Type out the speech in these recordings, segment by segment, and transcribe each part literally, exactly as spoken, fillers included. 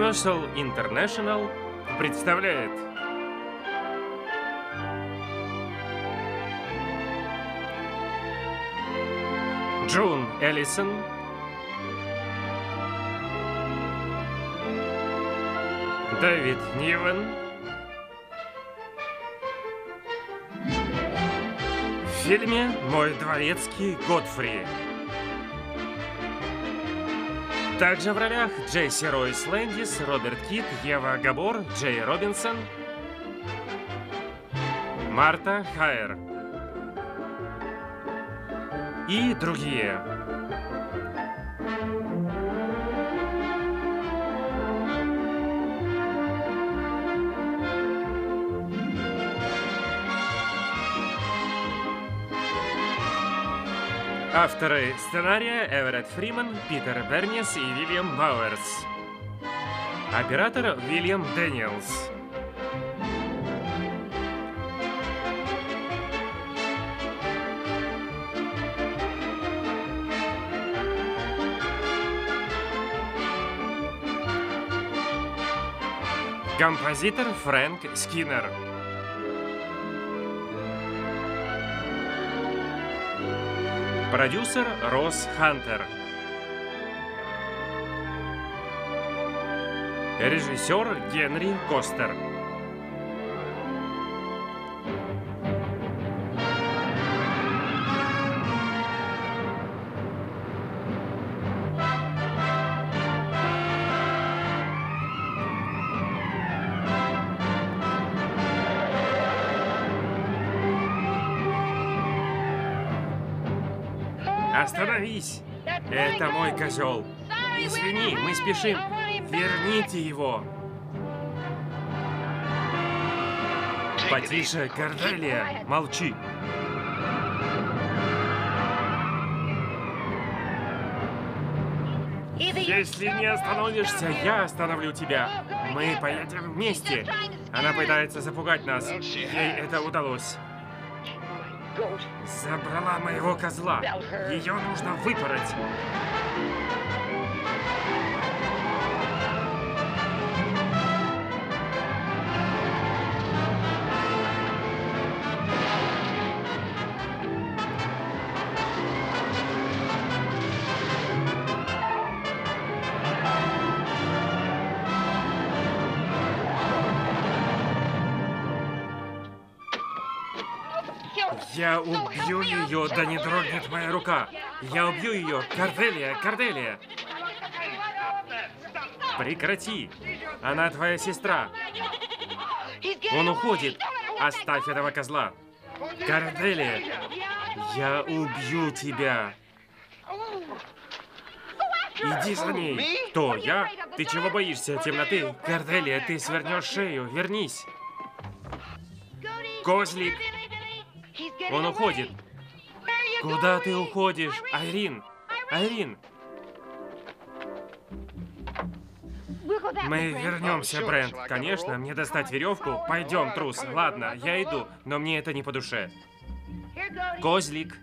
Universal International представляет Джун Эллисон, Дэвид Нивен, в фильме «Мой дворецкий Годфри». Также в ролях Джесси Ройс Лэндис, Роберт Кит, Ева Габор, Джей Робинсон, Марта Хайер и другие. Авторы сценария Эверетт Фриман, Питер Бернис и Вильям Бауэрс. Оператор Вильям Дэниелс. Композитор Фрэнк Скиннер. Продюсер Росс Хантер. Режиссер Генри Костер. Остановись! Это мой козел. Извини, мы спешим. Верните его. Потише, Корделия. Молчи. Если не остановишься, я остановлю тебя. Мы поедем вместе. Она пытается запугать нас. Ей это удалось. Забрала моего козла. Ее нужно выпороть. Я убью ее, да не дрогнет моя рука. Я убью ее. Корделия, Корделия. Прекрати. Она твоя сестра. Он уходит. Оставь этого козла. Корделия, я убью тебя. Иди за ней. Кто? Я? Ты чего боишься темноты? Корделия, ты свернешь шею. Вернись. Козлик. Он уходит. Куда ты уходишь? Айрин! Айрин! Мы вернемся, Брент. Конечно, мне достать веревку. Пойдем, трус. Ладно, я иду, но мне это не по душе. Козлик.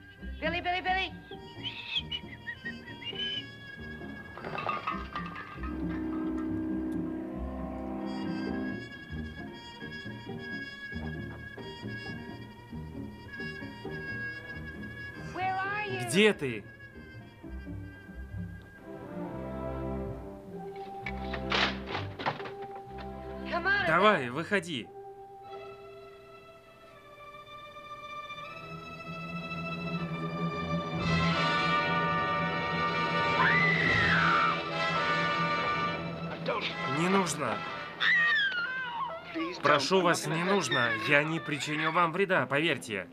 Где ты? Давай, выходи. Не нужно. Прошу вас, не нужно. Я не причиню вам вреда, поверьте.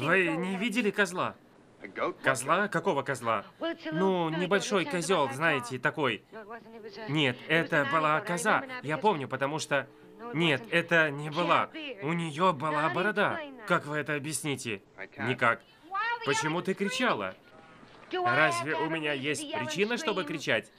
Вы не видели козла? Козла? Какого козла? Ну, небольшой козел, знаете, такой. Нет, это была коза. Я помню, потому что... Нет, это не была. У нее была борода. Как вы это объясните? Никак. Почему ты кричала? Разве у меня есть причина, чтобы кричать?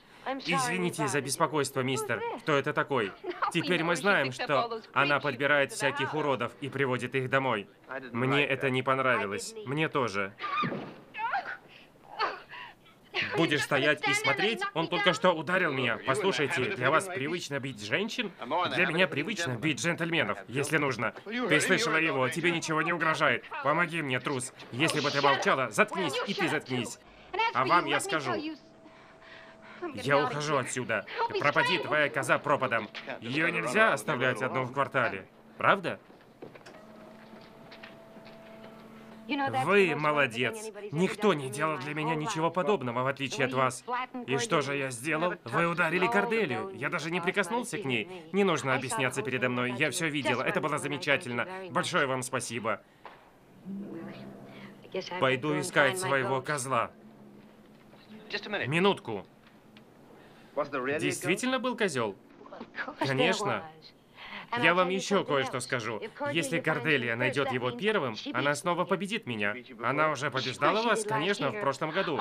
Извините за беспокойство, мистер. Кто это такой? Теперь мы знаем, что она подбирает всяких уродов и приводит их домой. Мне это не понравилось. Мне тоже. Будешь стоять и смотреть? Он только что ударил меня. Послушайте, для вас привычно бить женщин? Для меня привычно бить джентльменов, если нужно. Ты слышала его, тебе ничего не угрожает. Помоги мне, трус. Если бы ты молчала, заткнись, и ты заткнись. А вам я скажу. Я ухожу отсюда. Пропади твоя коза пропадом. Ее нельзя оставлять одну в квартале. Правда? Вы молодец. Никто не делал для меня ничего подобного, в отличие от вас. И что же я сделал? Вы ударили Корделию. Я даже не прикоснулся к ней. Не нужно объясняться передо мной. Я все видел. Это было замечательно. Большое вам спасибо. Пойду искать своего козла. Минутку. Действительно был козел? Конечно. Я вам еще кое-что скажу. Если Корделия найдет его первым, она снова победит меня. Она уже побеждала вас, конечно, в прошлом году.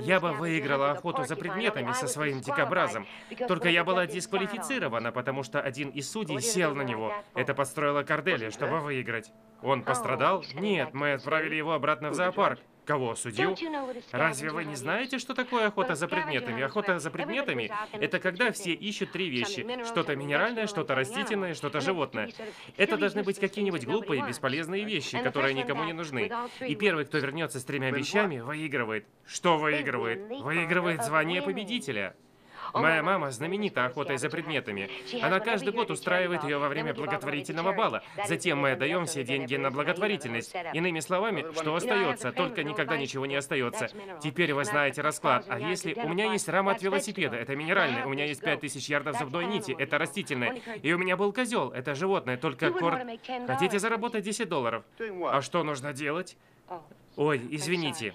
Я бы выиграла охоту за предметами со своим дикобразом. Только я была дисквалифицирована, потому что один из судей сел на него. Это подстроила Корделия, чтобы выиграть. Он пострадал? Нет, мы отправили его обратно в зоопарк. Кого, судью? Разве вы не знаете, что такое охота за предметами? Охота за предметами – это когда все ищут три вещи. Что-то минеральное, что-то растительное, что-то животное. Это должны быть какие-нибудь глупые, бесполезные вещи, которые никому не нужны. И первый, кто вернется с тремя вещами, выигрывает. Что выигрывает? Выигрывает звание победителя. Моя мама знаменита охотой за предметами. Она каждый год устраивает ее во время благотворительного бала. Затем мы отдаем все деньги на благотворительность. Иными словами, что остается, только никогда ничего не остается. Теперь вы знаете расклад. А если у меня есть рама от велосипеда, это минеральное, у меня есть пять тысяч ярдов зубной нити, это растительное, и у меня был козел, это животное, только корм. Хотите заработать десять долларов? А что нужно делать? Ой, извините.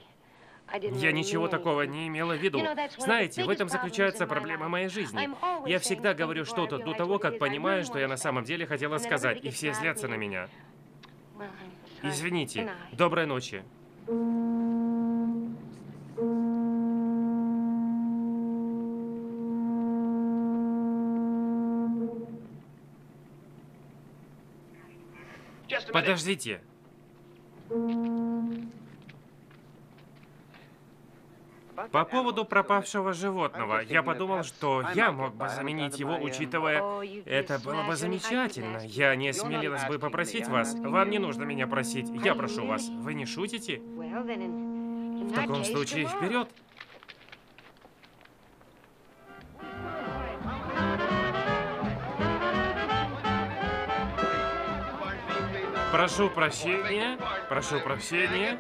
Я ничего такого не имела в виду. Знаете, в этом заключается проблема моей жизни. Я всегда говорю что-то до того, как понимаю, что я на самом деле хотела сказать, и все злятся на меня. Извините. Доброй ночи. Подождите. По поводу пропавшего животного, я подумал, что я мог бы заменить его, учитывая... Это было бы замечательно. Я не осмелилась бы попросить вас. Вам не нужно меня просить. Я прошу вас. Вы не шутите? В таком случае, вперед. Прошу прощения. Прошу прощения.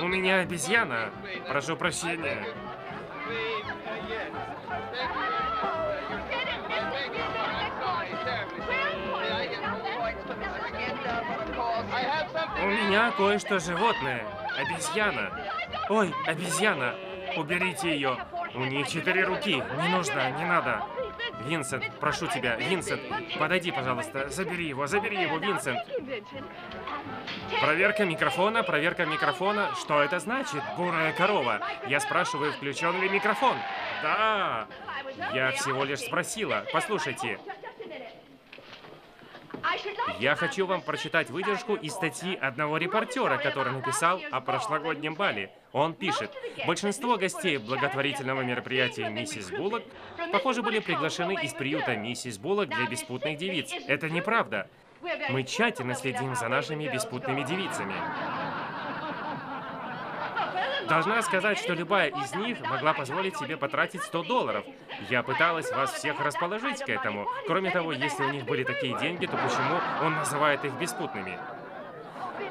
У меня обезьяна. Прошу прощения. У меня кое-что животное. Обезьяна. Ой, обезьяна. Уберите ее. У них четыре руки. Не нужно, не надо. Винсент, прошу тебя, Винсент, подойди, пожалуйста, забери его, забери его, Винсент. Проверка микрофона, проверка микрофона. Что это значит, бурая корова? Я спрашиваю, включен ли микрофон? Да, я всего лишь спросила. Послушайте. Я хочу вам прочитать выдержку из статьи одного репортера, который написал о прошлогоднем бале. Он пишет: большинство гостей благотворительного мероприятия миссис Буллок, похоже, были приглашены из приюта миссис Буллок для беспутных девиц. Это неправда. Мы тщательно следим за нашими беспутными девицами. Должна сказать, что любая из них могла позволить себе потратить сто долларов. Я пыталась вас всех расположить к этому. Кроме того, если у них были такие деньги, то почему он называет их беспутными?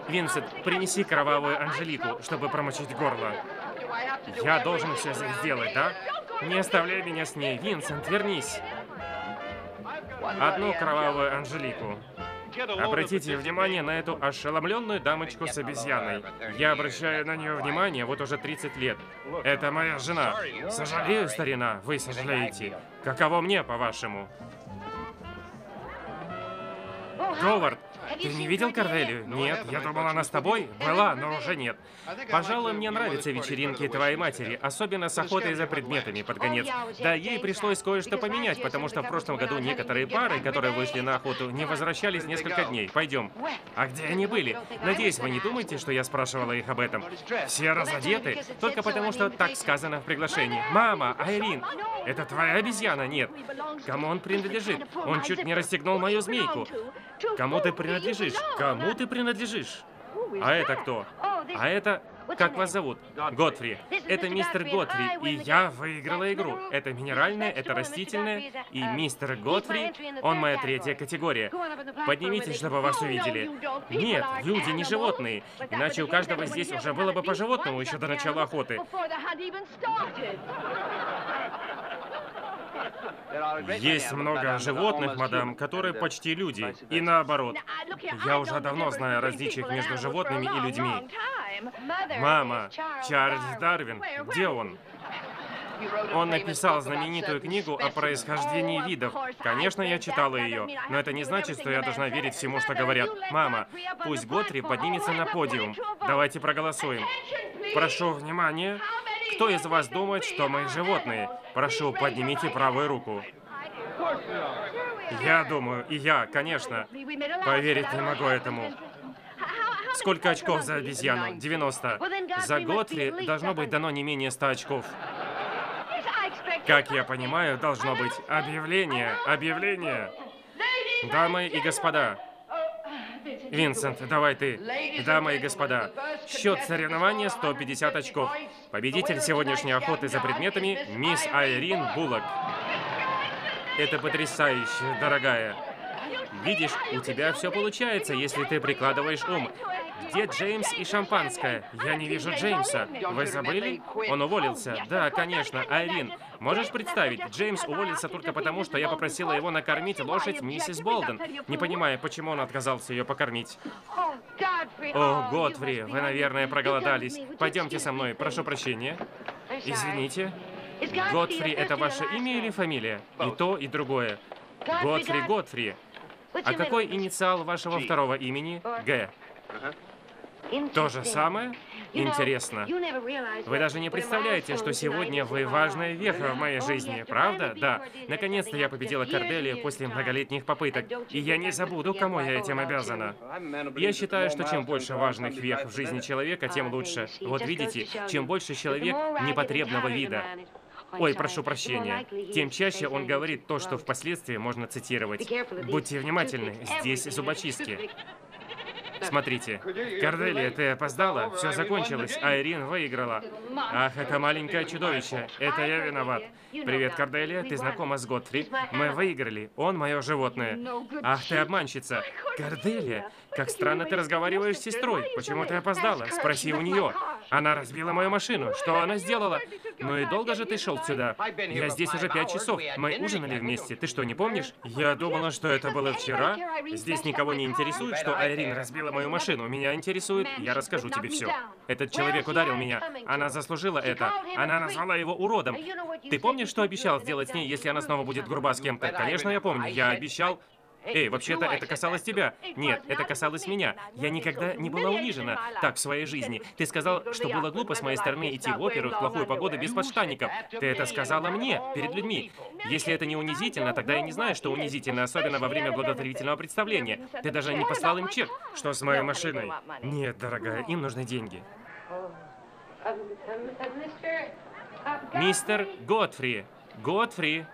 Винсент, принеси кровавую Анжелику, чтобы промочить горло. Я должен все сделать, да? Не оставляй меня с ней. Винсент, вернись. Одну кровавую Анжелику. Обратите внимание на эту ошеломленную дамочку с обезьяной. Я обращаю на нее внимание вот уже тридцать лет. Это моя жена. Сожалею, старина, вы сожалеете. Каково мне, по-вашему? Говард, Ты не видел Корделию? Нет. Я думал, она с тобой была, но уже нет. Пожалуй, мне нравятся вечеринки твоей матери, особенно с охотой за предметами под конец. Да, ей пришлось кое-что поменять, потому что в прошлом году некоторые пары, которые вышли на охоту, не возвращались несколько дней. Пойдем. А где они были? Надеюсь, вы не думаете, что я спрашивала их об этом? Все разодеты, только потому что так сказано в приглашении. Мама, Айрин, это твоя обезьяна? Нет. Кому он принадлежит? Он чуть не расстегнул мою змейку. Кому ты принадлежишь? Кому ты принадлежишь? А это кто? А это... Как вас зовут? Готфри. Это мистер Готфри, и я выиграла игру. Это минеральное, это растительное, и мистер Готфри, он моя третья категория. Поднимитесь, чтобы вас увидели. Нет, люди не животные, иначе у каждого здесь уже было бы по животному еще до начала охоты. Есть много животных, мадам, которые почти люди, и наоборот. Я уже давно знаю о различиях между животными и людьми. Мама, Чарльз Дарвин, где он? Он написал знаменитую книгу о происхождении видов. Конечно, я читала ее, но это не значит, что я должна верить всему, что говорят. Мама, пусть Готфри поднимется на подиум. Давайте проголосуем. Прошу внимания. Кто из вас думает, что мы животные? Прошу, поднимите правую руку. Я думаю, и я, конечно. Поверить не могу этому. Сколько очков за обезьяну? девяносто. За Готфри должно быть дано не менее ста очков. Как я понимаю, должно быть объявление, объявление. Дамы и господа. Винсент, давай ты. Дамы и господа, счет соревнования сто пятьдесят очков. Победитель сегодняшней охоты за предметами – мисс Айрин Буллок. Это потрясающе, дорогая. Видишь, у тебя все получается, если ты прикладываешь ум. Где Джеймс и шампанское? Я не вижу Джеймса. Вы забыли? Он уволился. Да, конечно, Айрин. Можешь представить, Джеймс уволился только потому, что я попросила его накормить лошадь миссис Болден, не понимая, почему он отказался ее покормить. О, Готфри, вы, наверное, проголодались. Пойдемте со мной, прошу прощения. Извините. Готфри, это ваше имя или фамилия? И то, и другое. Готфри, Готфри. А какой инициал вашего второго имени? Г. То же самое? Интересно. Вы даже не представляете, что сегодня вы важная веха в моей жизни, правда? Да. Наконец-то я победила Корделию после многолетних попыток, и я не забуду, кому я этим обязана. Я считаю, что чем больше важных вех в жизни человека, тем лучше. Вот видите, чем больше человек непотребного вида. Ой, прошу прощения. Тем чаще он говорит то, что впоследствии можно цитировать. Будьте внимательны, здесь зубочистки. Смотрите. Корделия, ты опоздала? Все закончилось. Айрин выиграла. Ах, это маленькое чудовище. Это я виноват. Привет, Корделия. Ты знакома с Готфри? Мы выиграли. Он мое животное. Ах, ты обманщица. Корделия, как странно ты разговариваешь с сестрой. Почему ты опоздала? Спроси у нее. Она разбила мою машину. Что она сделала? Ну и долго же ты шел сюда? Я здесь уже пять часов. Мы ужинали вместе. Ты что, не помнишь? Я думала, что это было вчера. Здесь никого не интересует, что Айрин разбила мою машину. Меня интересует, я расскажу тебе все. Этот человек ударил меня. Она заслужила это. Она назвала его уродом. Ты помнишь, что обещал сделать с ней, если она снова будет груба с кем-то? Конечно, я помню. Я обещал... Эй, вообще-то это касалось тебя. Нет, это касалось меня. Я никогда не была унижена так в своей жизни. Ты сказал, что было глупо с моей стороны идти в оперу в плохую погоду без подштанников. Ты это сказала мне, перед людьми. Если это не унизительно, тогда я не знаю, что унизительно, особенно во время благотворительного представления. Ты даже не послал им чек. Что с моей машиной? Нет, дорогая, им нужны деньги. Мистер Готфри. Готфри.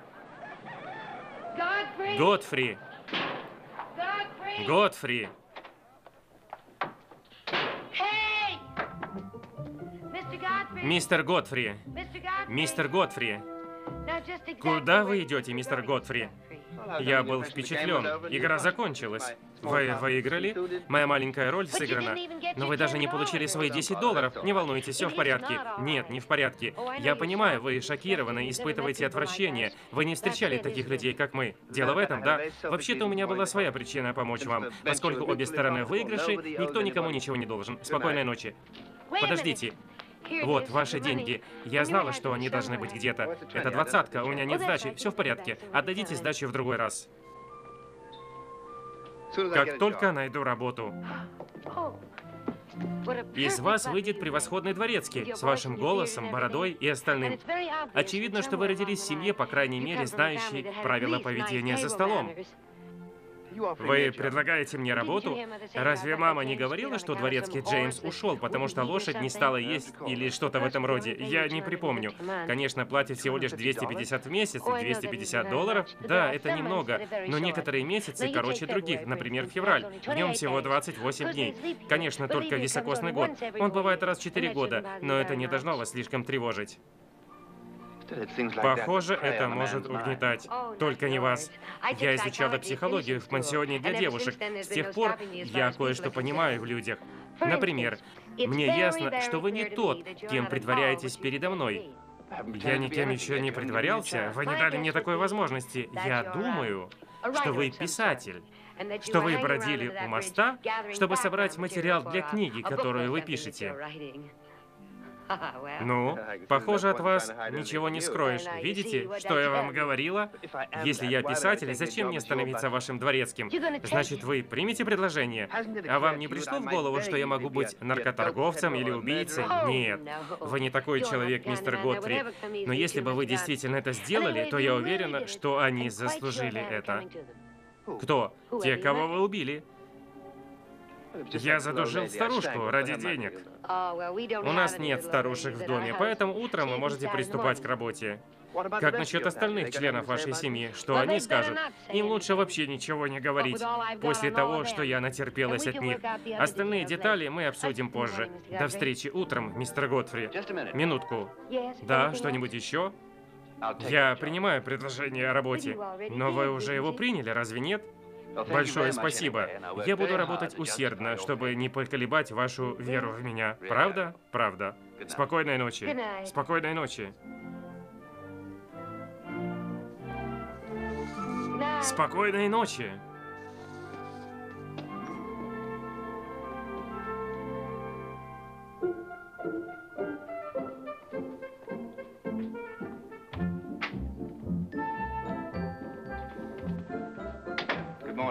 Готфри. Готфри! Мистер Готфри! Мистер Готфри! Куда вы идете, мистер Готфри? Я был впечатлен. Игра закончилась. Вы выиграли? Моя маленькая роль сыграна. Но вы даже не получили свои десять долларов. Не волнуйтесь, все в порядке. Нет, не в порядке. Я понимаю, вы шокированы, испытываете отвращение. Вы не встречали таких людей, как мы. Дело в этом, да? Вообще-то у меня была своя причина помочь вам. Поскольку обе стороны выигрыши, никто никому ничего не должен. Спокойной ночи. Подождите. Вот, ваши деньги. Я знала, что они должны быть где-то. Это двадцатка, у меня нет сдачи, все в порядке. Отдадите сдачу в другой раз. Как только найду работу. Из вас выйдет превосходный дворецкий, с вашим голосом, бородой и остальным. Очевидно, что вы родились в семье, по крайней мере, знающей правила поведения за столом. Вы предлагаете мне работу? Разве мама не говорила, что дворецкий Джеймс ушел, потому что лошадь не стала есть или что-то в этом роде? Я не припомню. Конечно, платят всего лишь двести пятьдесят в месяц, двести пятьдесят долларов. Да, это немного, но некоторые месяцы короче других, например, февраль. В нем всего двадцать восемь дней. Конечно, только високосный год. Он бывает раз в четыре года, но это не должно вас слишком тревожить. Похоже, это может угнетать. Только не вас. Я изучала психологию в пансионе для девушек. С тех пор я кое-что понимаю в людях. Например, мне ясно, что вы не тот, кем притворяетесь передо мной. Я никем еще не притворялся. Вы не дали мне такой возможности. Я думаю, что вы писатель, что вы бродили у моста, чтобы собрать материал для книги, которую вы пишете. Ну, похоже, от вас ничего не скроешь. Видите, что я вам говорила? Если я писатель, зачем мне становиться вашим дворецким? Значит, вы примете предложение? А вам не пришло в голову, что я могу быть наркоторговцем или убийцей? Нет. Вы не такой человек, мистер Готфри. Но если бы вы действительно это сделали, то я уверена, что они заслужили это. Кто? Те, кого вы убили. Я задушил старушку ради денег. У нас нет старушек в доме, поэтому утром вы можете приступать к работе. Как насчет остальных членов вашей семьи? Что они скажут? Им лучше вообще ничего не говорить, после того, что я натерпелась от них. Остальные детали мы обсудим позже. До встречи утром, мистер Готфри. Минутку. Да, что-нибудь еще? Я принимаю предложение о работе. Но вы уже его приняли, разве нет? Большое спасибо. Я буду работать усердно, чтобы не поколебать вашу веру в меня. Правда? Правда. Спокойной ночи. Спокойной ночи. Спокойной ночи.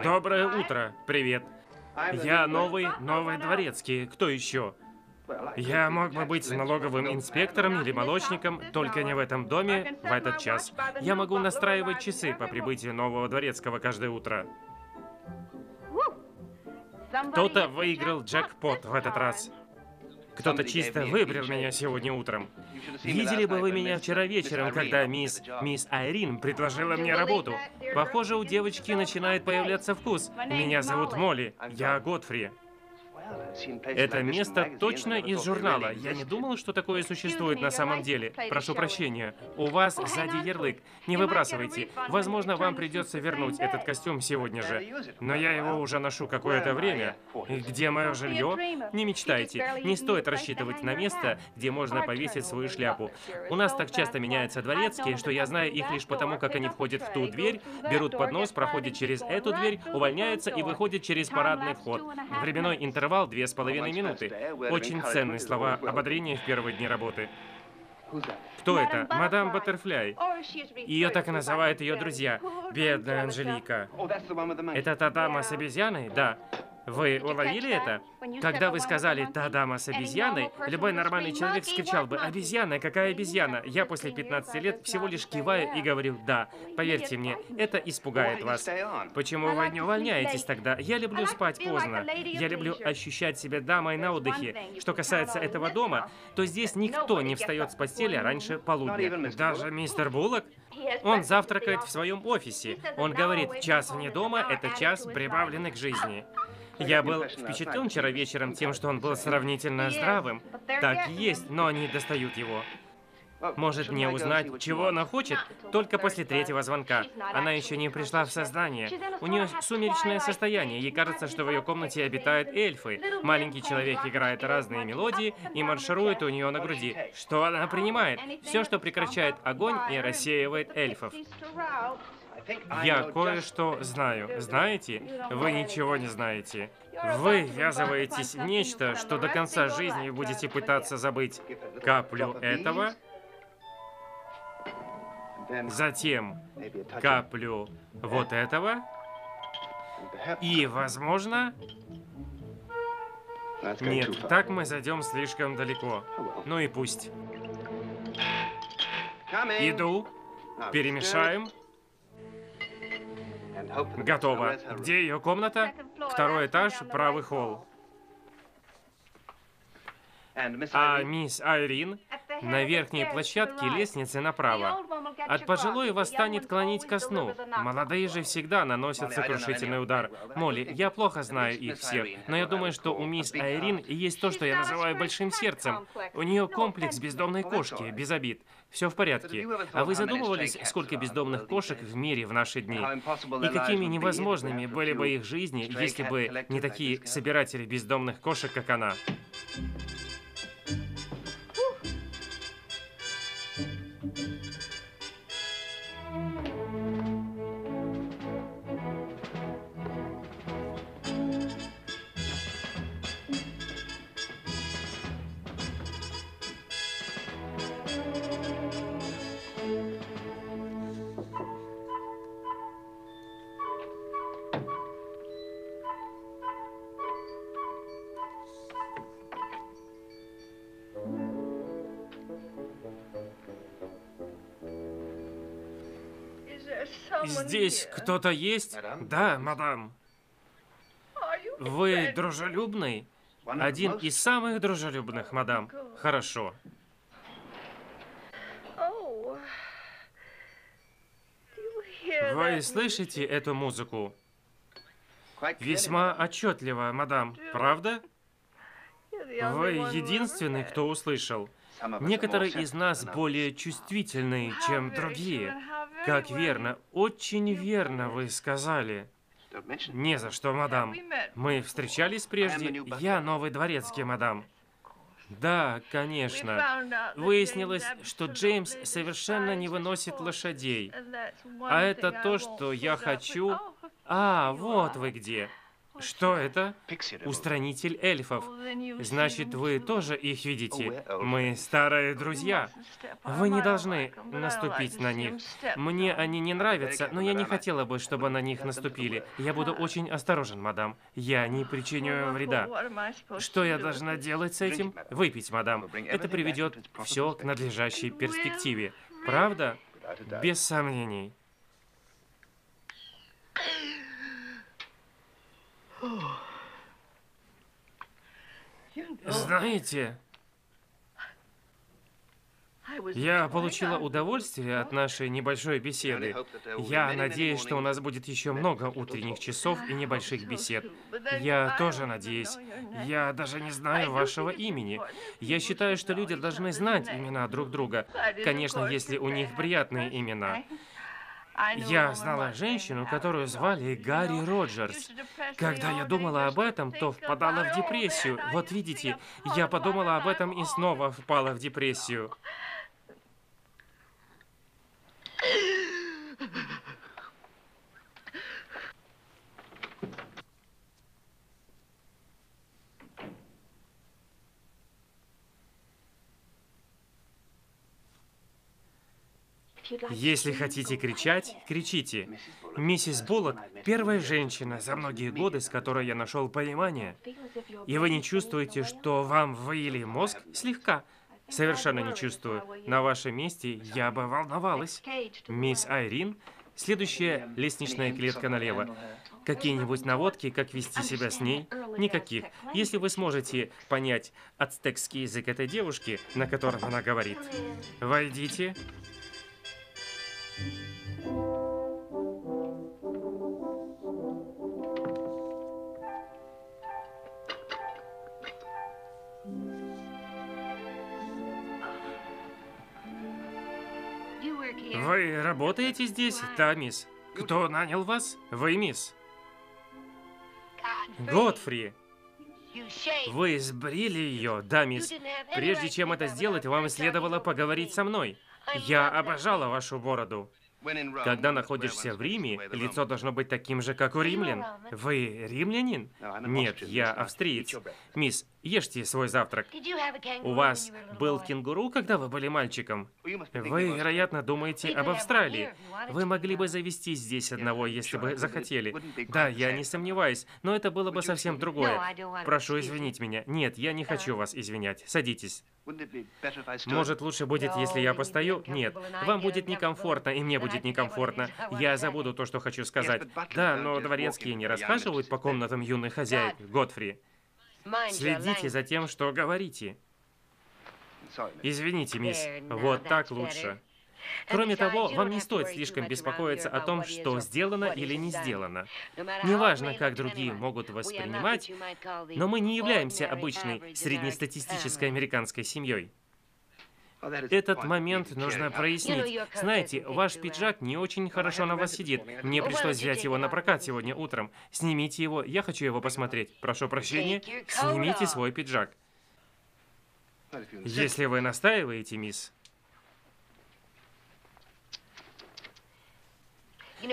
Доброе утро. Привет. Я новый, новый дворецкий. Кто еще? Я мог бы быть налоговым инспектором или молочником, только не в этом доме, в этот час. Я могу настраивать часы по прибытию нового дворецкого каждое утро. Кто-то выиграл джекпот в этот раз. Кто-то чисто выбрил меня сегодня утром. Видели бы вы меня вчера вечером, когда мисс, мисс Айрин предложила мне работу. Похоже, у девочки начинает появляться вкус. Меня зовут Молли, я Готфри. Это место точно из журнала. Я не думал, что такое существует на самом деле. Прошу прощения. У вас сзади ярлык. Не выбрасывайте. Возможно, вам придется вернуть этот костюм сегодня же. Но я его уже ношу какое-то время. И где мое жилье? Не мечтайте. Не стоит рассчитывать на место, где можно повесить свою шляпу. У нас так часто меняются дворецкие, что я знаю их лишь потому, как они входят в ту дверь, берут поднос, проходят через эту дверь, увольняются и выходят через парадный вход. Временной интервал две с половиной минуты. Очень ценные слова ободрения в первые дни работы. Кто это? Мадам Баттерфляй. Ее так и называют ее друзья. Бедная Анжелика. Это та дама с обезьяной? Да. Вы уловили это? Когда вы сказали «та дама с обезьяной», любой нормальный человек вскричал бы «обезьяна, какая обезьяна?». Я после пятнадцати лет всего лишь киваю и говорю «да». Поверьте мне, это испугает вас. Почему вы не увольняетесь тогда? Я люблю спать поздно. Я люблю ощущать себя дамой на отдыхе. Что касается этого дома, то здесь никто не встает с постели раньше полудня. Даже мистер Буллок? Он завтракает в своем офисе. Он говорит «час вне дома – это час, прибавленный к жизни». Я был впечатлен вчера вечером тем, что он был сравнительно здравым. Так и есть, но они достают его. Может мне узнать, чего она хочет? Только после третьего звонка. Она еще не пришла в сознание. У нее сумеречное состояние. Ей кажется, что в ее комнате обитают эльфы. Маленький человек играет разные мелодии и марширует у нее на груди. Что она принимает? Все, что прекращает огонь и рассеивает эльфов. Я кое-что знаю. Знаете? Вы ничего не знаете. Вы ввязываетесь в нечто, что до конца жизни будете пытаться забыть. Каплю этого, затем каплю вот этого, И, возможно... Нет, так мы зайдем слишком далеко. Ну и пусть. Иду. Перемешаем. Готово. Где ее комната? Второй этаж, правый холл. А мисс Айрин на верхней площадке лестницы направо. От пожилой вас станет клонить ко сну. Молодые же всегда наносят сокрушительный удар. Молли, я плохо знаю их всех, но я думаю, что у мисс Айрин есть то, что я называю большим сердцем. У нее комплекс бездомной кошки, без обид. Все в порядке. А вы задумывались, сколько бездомных кошек в мире в наши дни? И какими невозможными были бы их жизни, если бы не такие собиратели бездомных кошек, как она? Здесь кто-то есть? Да, мадам. Вы дружелюбный? Один из самых дружелюбных, мадам. Хорошо. Вы слышите эту музыку? Весьма отчетливо, мадам. Правда? Вы единственный, кто услышал. Некоторые из нас более чувствительны, чем другие. Как верно, очень верно вы сказали. Не за что, мадам. Мы встречались прежде. Я новый дворецкий, мадам. Да, конечно. Выяснилось, что Джеймс совершенно не выносит лошадей. А это то, что я хочу... А, вот вы где. Что это? Устранитель эльфов. Значит, вы тоже их видите. Мы старые друзья. Вы не должны наступить на них. Мне они не нравятся, но я не хотела бы, чтобы на них наступили. Я буду очень осторожен, мадам. Я не причиню вреда. Что я должна делать с этим? Выпить, мадам. Это приведет все к надлежащей перспективе. Правда? Без сомнений. Знаете, я получила удовольствие от нашей небольшой беседы. Я надеюсь, что у нас будет еще много утренних часов и небольших бесед. Я тоже надеюсь. Я даже не знаю вашего имени. Я считаю, что люди должны знать имена друг друга. Конечно, если у них приятные имена. Я знала женщину, которую звали Гарри Роджерс. Когда я думала об этом, то впадала в депрессию. Вот видите, я подумала об этом и снова впала в депрессию. Если хотите кричать, кричите. Миссис Буллок – первая женщина за многие годы, с которой я нашел понимание. И вы не чувствуете, что вам выели мозг? Слегка. Совершенно не чувствую. На вашем месте я бы волновалась. Мисс Айрин, следующая лестничная клетка налево. Какие-нибудь наводки, как вести себя с ней? Никаких. Если вы сможете понять ацтекский язык этой девушки, на котором она говорит. Войдите. Вы работаете здесь? Да, мисс. Кто нанял вас? Вы, мисс. Годфри. Вы сбрили ее? Да, мисс. Прежде чем это сделать, вам следовало поговорить со мной. Я обожала вашу бороду. Когда находишься в Риме, лицо должно быть таким же, как у римлян. Вы римлянин? Нет, я австриец. Мисс, Ешьте свой завтрак. У вас был кенгуру, когда вы были мальчиком? Вы, вероятно, думаете об Австралии. Вы могли бы завести здесь одного, если бы захотели. Да, я не сомневаюсь, но это было бы совсем другое. Прошу извинить меня. Нет, я не хочу вас извинять. Садитесь. Может, лучше будет, если я постою? Нет. Вам будет некомфортно, и мне будет некомфортно. Я забуду то, что хочу сказать. Да, но дворецкие не расхаживают по комнатам юных хозяек, Годфри. Следите за тем, что говорите. Извините, мисс, вот так лучше. Кроме того, вам не стоит слишком беспокоиться о том, что сделано или не сделано. Неважно, как другие могут воспринимать, но мы не являемся обычной среднестатистической американской семьей. Этот момент нужно прояснить. Знаете, ваш пиджак не очень хорошо на вас сидит. Мне пришлось взять его на прокат сегодня утром. Снимите его, я хочу его посмотреть. Прошу прощения, снимите свой пиджак. Если вы настаиваете, мисс...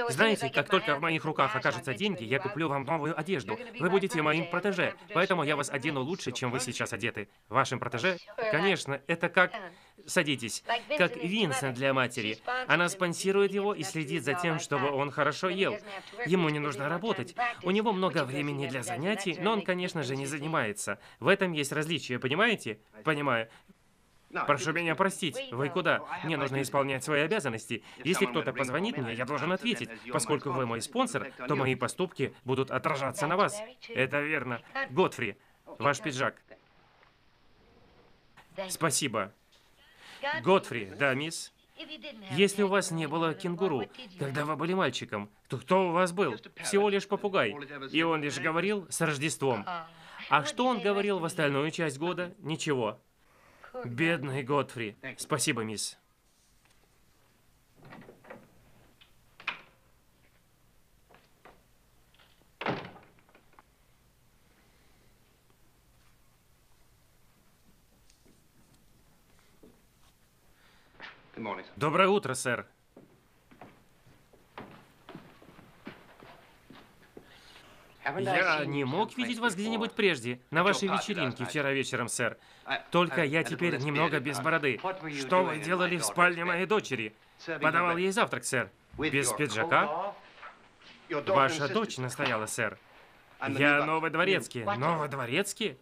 Знаете, как только в моих руках окажутся деньги, я куплю вам новую одежду. Вы будете моим протеже, поэтому я вас одену лучше, чем вы сейчас одеты. Вашим протеже? Конечно, это как... Садитесь. Как Винсент для матери. Она спонсирует его и следит за тем, чтобы он хорошо ел. Ему не нужно работать. У него много времени для занятий, но он, конечно же, не занимается. В этом есть различие, понимаете? Понимаю. Прошу меня простить. Вы куда? Мне нужно исполнять свои обязанности. Если кто-то позвонит мне, я должен ответить. Поскольку вы мой спонсор, то мои поступки будут отражаться на вас. Это верно. Годфри, ваш пиджак. Спасибо. Годфри, да, мисс? Если у вас не было кенгуру, когда вы были мальчиком, то кто у вас был? Всего лишь попугай. И он лишь говорил «С Рождеством». А что он говорил в остальную часть года? Ничего. Бедный Годфри. Спасибо, мисс. Доброе утро, сэр. Я не мог видеть вас где-нибудь прежде, на вашей вечеринке вчера вечером, сэр. Только я теперь немного без бороды. Что вы делали в спальне моей дочери? Подавал ей завтрак, сэр. Без пиджака? Ваша дочь настояла, сэр. Я новый дворецкий. Новый дворецкий?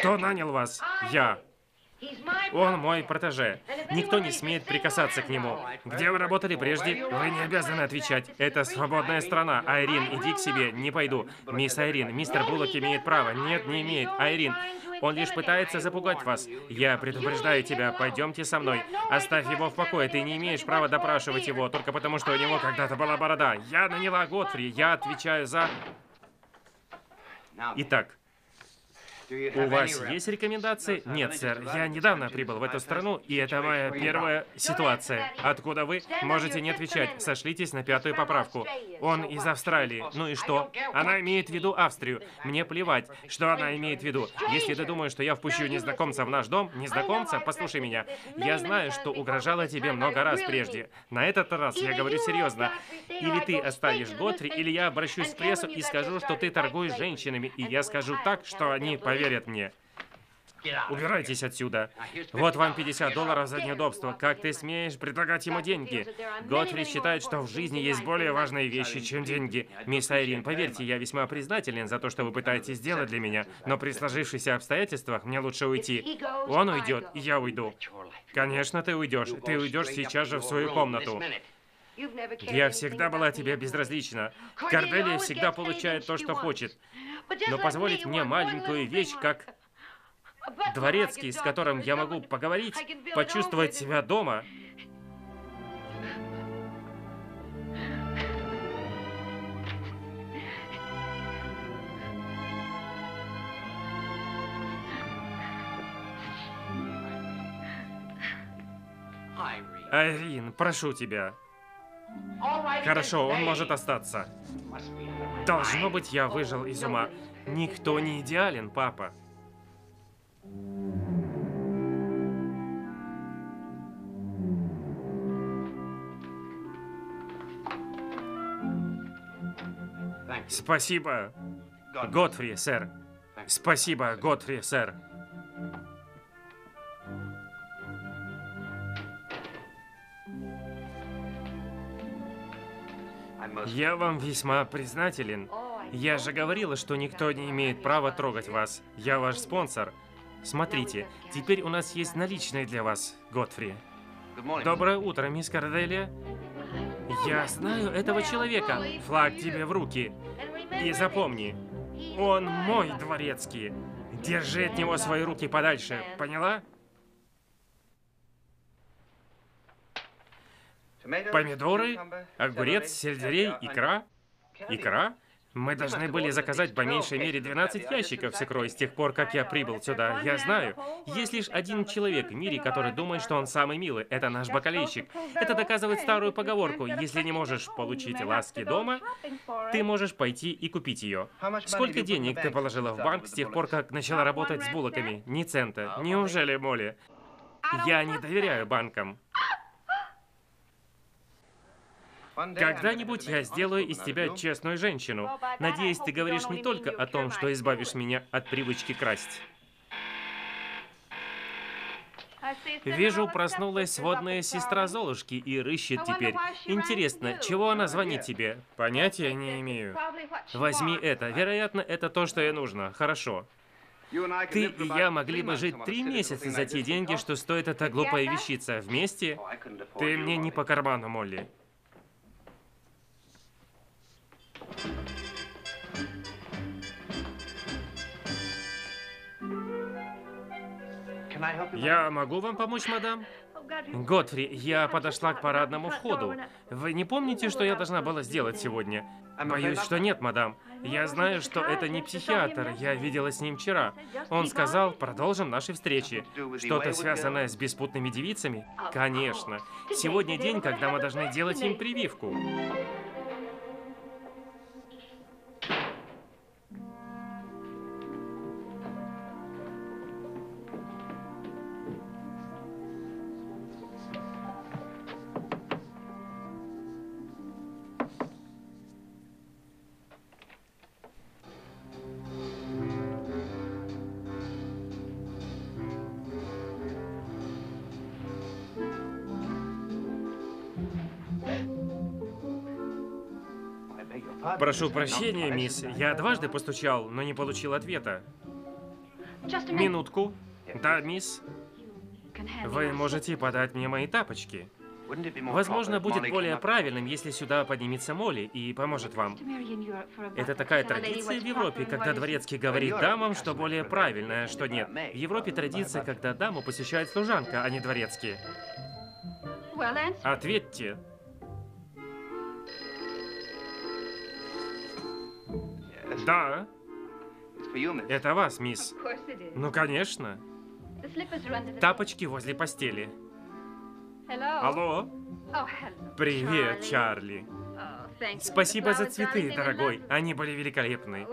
Кто нанял вас? Я. Он мой протеже. Никто не смеет прикасаться к нему. Где вы работали прежде? Вы не обязаны отвечать. Это свободная страна. Айрин, иди к себе. Не пойду. Мисс Айрин, мистер Буллок имеет право. Нет, не имеет. Айрин, он лишь пытается запугать вас. Я предупреждаю тебя. Пойдемте со мной. Оставь его в покое. Ты не имеешь права допрашивать его, только потому, что у него когда-то была борода. Я наняла Годфри. Я отвечаю за... Итак... У вас есть рекомендации? Нет, сэр. Я недавно прибыл в эту страну, и это моя первая ситуация. Откуда вы? Можете не отвечать. Сошлитесь на пятую поправку. Он из Австралии. Ну и что? Она имеет в виду Австрию. Мне плевать, что она имеет в виду. Если ты думаешь, что я впущу незнакомца в наш дом... Незнакомца? Послушай меня. Я знаю, что угрожала тебе много раз прежде. На этот раз я говорю серьезно. Или ты оставишь Годфри, или я обращусь в прессу и скажу, что ты торгуешь женщинами, и я скажу так, что они поверят. Верят мне. Убирайтесь отсюда. Вот вам пятьдесят долларов за неудобство. Как ты смеешь предлагать ему деньги? Годфри считает, что в жизни есть более важные вещи, чем деньги. Мисс Айрин, поверьте, я весьма признателен за то, что вы пытаетесь сделать для меня. Но при сложившихся обстоятельствах мне лучше уйти. Он уйдет, и я уйду. Конечно, ты уйдешь. Ты уйдешь сейчас же в свою комнату. Я всегда была тебе безразлична. Корделия всегда получает то, что хочет. Но позволить мне маленькую вещь, как дворецкий, с которым я могу поговорить, почувствовать себя дома... Айрин, прошу тебя. Хорошо, он может остаться. Должно быть, я выжил из ума. Никто не идеален, папа. Спасибо, Годфри, сэр. Спасибо, Годфри, сэр. Я вам весьма признателен. Я же говорила, что никто не имеет права трогать вас. Я ваш спонсор. Смотрите, теперь у нас есть наличные для вас, Годфри. Доброе утро, мисс Корделия. Я знаю этого человека. Флаг тебе в руки. И запомни, он мой дворецкий. Держи от него свои руки подальше, поняла? Помидоры, огурец, сельдерей, икра. Икра? Мы должны были заказать по меньшей мере двенадцать ящиков с икрой с тех пор, как я прибыл сюда. Я знаю, есть лишь один человек в мире, который думает, что он самый милый. Это наш бакалейщик. Это доказывает старую поговорку. Если не можешь получить ласки дома, ты можешь пойти и купить ее. Сколько денег ты положила в банк с тех пор, как начала работать с булочками? Ни цента. Неужели, Молли? Я не доверяю банкам. Когда-нибудь я сделаю из тебя честную женщину. Надеюсь, ты говоришь не только о том, что избавишь меня от привычки красть. Вижу, проснулась сводная сестра Золушки и рыщет теперь. Интересно, чего она звонит тебе? Понятия не имею. Возьми это. Вероятно, это то, что ей нужно. Хорошо. Ты и я могли бы жить три месяца за те деньги, что стоит эта глупая вещица. Вместе? Ты мне не по карману, Молли. Я могу вам помочь, мадам? Годфри, я подошла к парадному входу. Вы не помните, что я должна была сделать сегодня? Боюсь, что нет, мадам. Я знаю, что это не психиатр. Я видела с ним вчера. Он сказал, продолжим наши встречи. Что-то связанное с беспутными девицами? Конечно. Сегодня день, когда мы должны делать им прививку. Прошу прощения, мисс. Я дважды постучал, но не получил ответа. Минутку. Да, мисс. Вы можете подать мне мои тапочки. Возможно, будет более правильным, если сюда поднимется Молли и поможет вам. Это такая традиция в Европе, когда дворецкий говорит дамам, что более правильное, что нет. В Европе традиция, когда даму посещает служанка, а не дворецкий. Ответьте. Да. Это вас, мисс. Ну, конечно. Тапочки возле постели. Алло. Привет, Чарли. Спасибо за цветы, дорогой. Они были великолепны.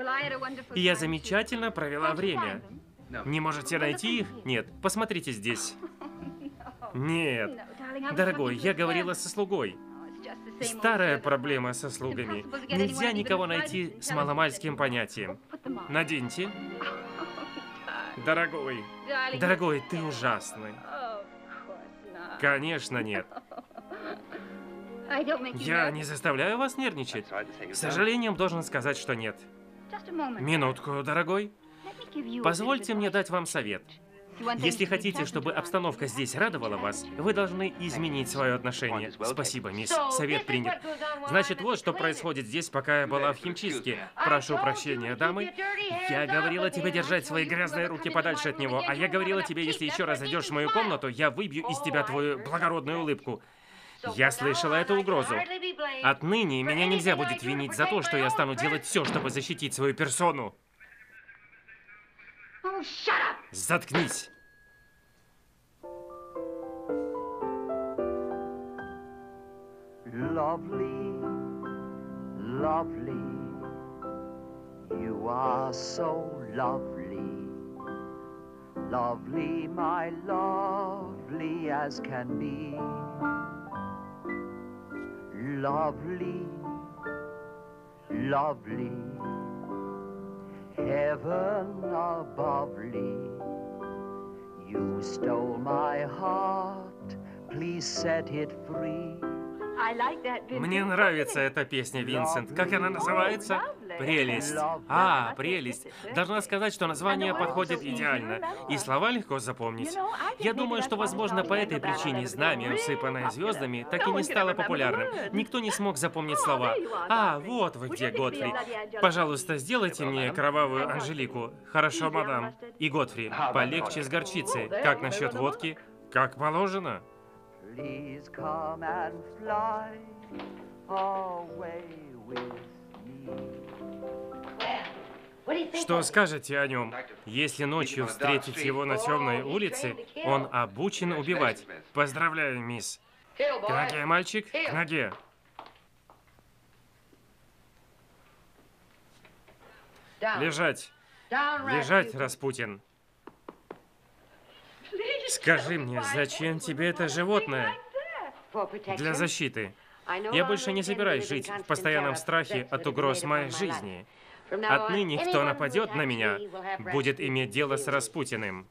И я замечательно провела время. Не можете найти их? Нет. Посмотрите здесь. Нет. Дорогой, я говорила со слугой. Старая проблема со слугами. Нельзя никого найти с маломальским понятием. Наденьте. Дорогой, дорогой, ты ужасный. Конечно, нет. Я не заставляю вас нервничать. С сожалением должен сказать, что нет. Минутку, дорогой. Позвольте мне дать вам совет. Если хотите, чтобы обстановка здесь радовала вас, вы должны изменить свое отношение. Спасибо, мисс. Совет принят. Значит, вот что происходит здесь, пока я была в химчистке. Прошу прощения, дамы. Я говорила тебе держать свои грязные руки подальше от него, а я говорила тебе, если еще раз зайдешь в мою комнату, я выбью из тебя твою благородную улыбку. Я слышала эту угрозу. Отныне меня нельзя будет винить за то, что я стану делать все, чтобы защитить свою персону. Заткнись! Lovely, lovely, you are so lovely, lovely, my lovely as can be, lovely, lovely. Heaven above Lee, you stole my heart, please set it free. Мне нравится эта песня, Винсент. Как она называется? Прелесть. А, прелесть. Должна сказать, что название подходит идеально. И слова легко запомнить. Я думаю, что, возможно, по этой причине знамя, усыпанное звездами, так и не стало популярным. Никто не смог запомнить слова. А, вот вы где, Готфри. Пожалуйста, сделайте мне кровавую Анжелику. Хорошо, мадам. И Готфри, полегче с горчицей. Как насчет водки? Как положено. Please come and fly away with me. Что скажете о нем? Если ночью встретить его на темной улице, он обучен убивать. Поздравляю, мисс. К ноге, мальчик, к ноге. Лежать. Лежать, Распутин. Скажи мне, зачем тебе это животное? Для защиты. Я больше не собираюсь жить в постоянном страхе от угроз моей жизни. Отныне, кто нападет на меня, будет иметь дело с Распутиным.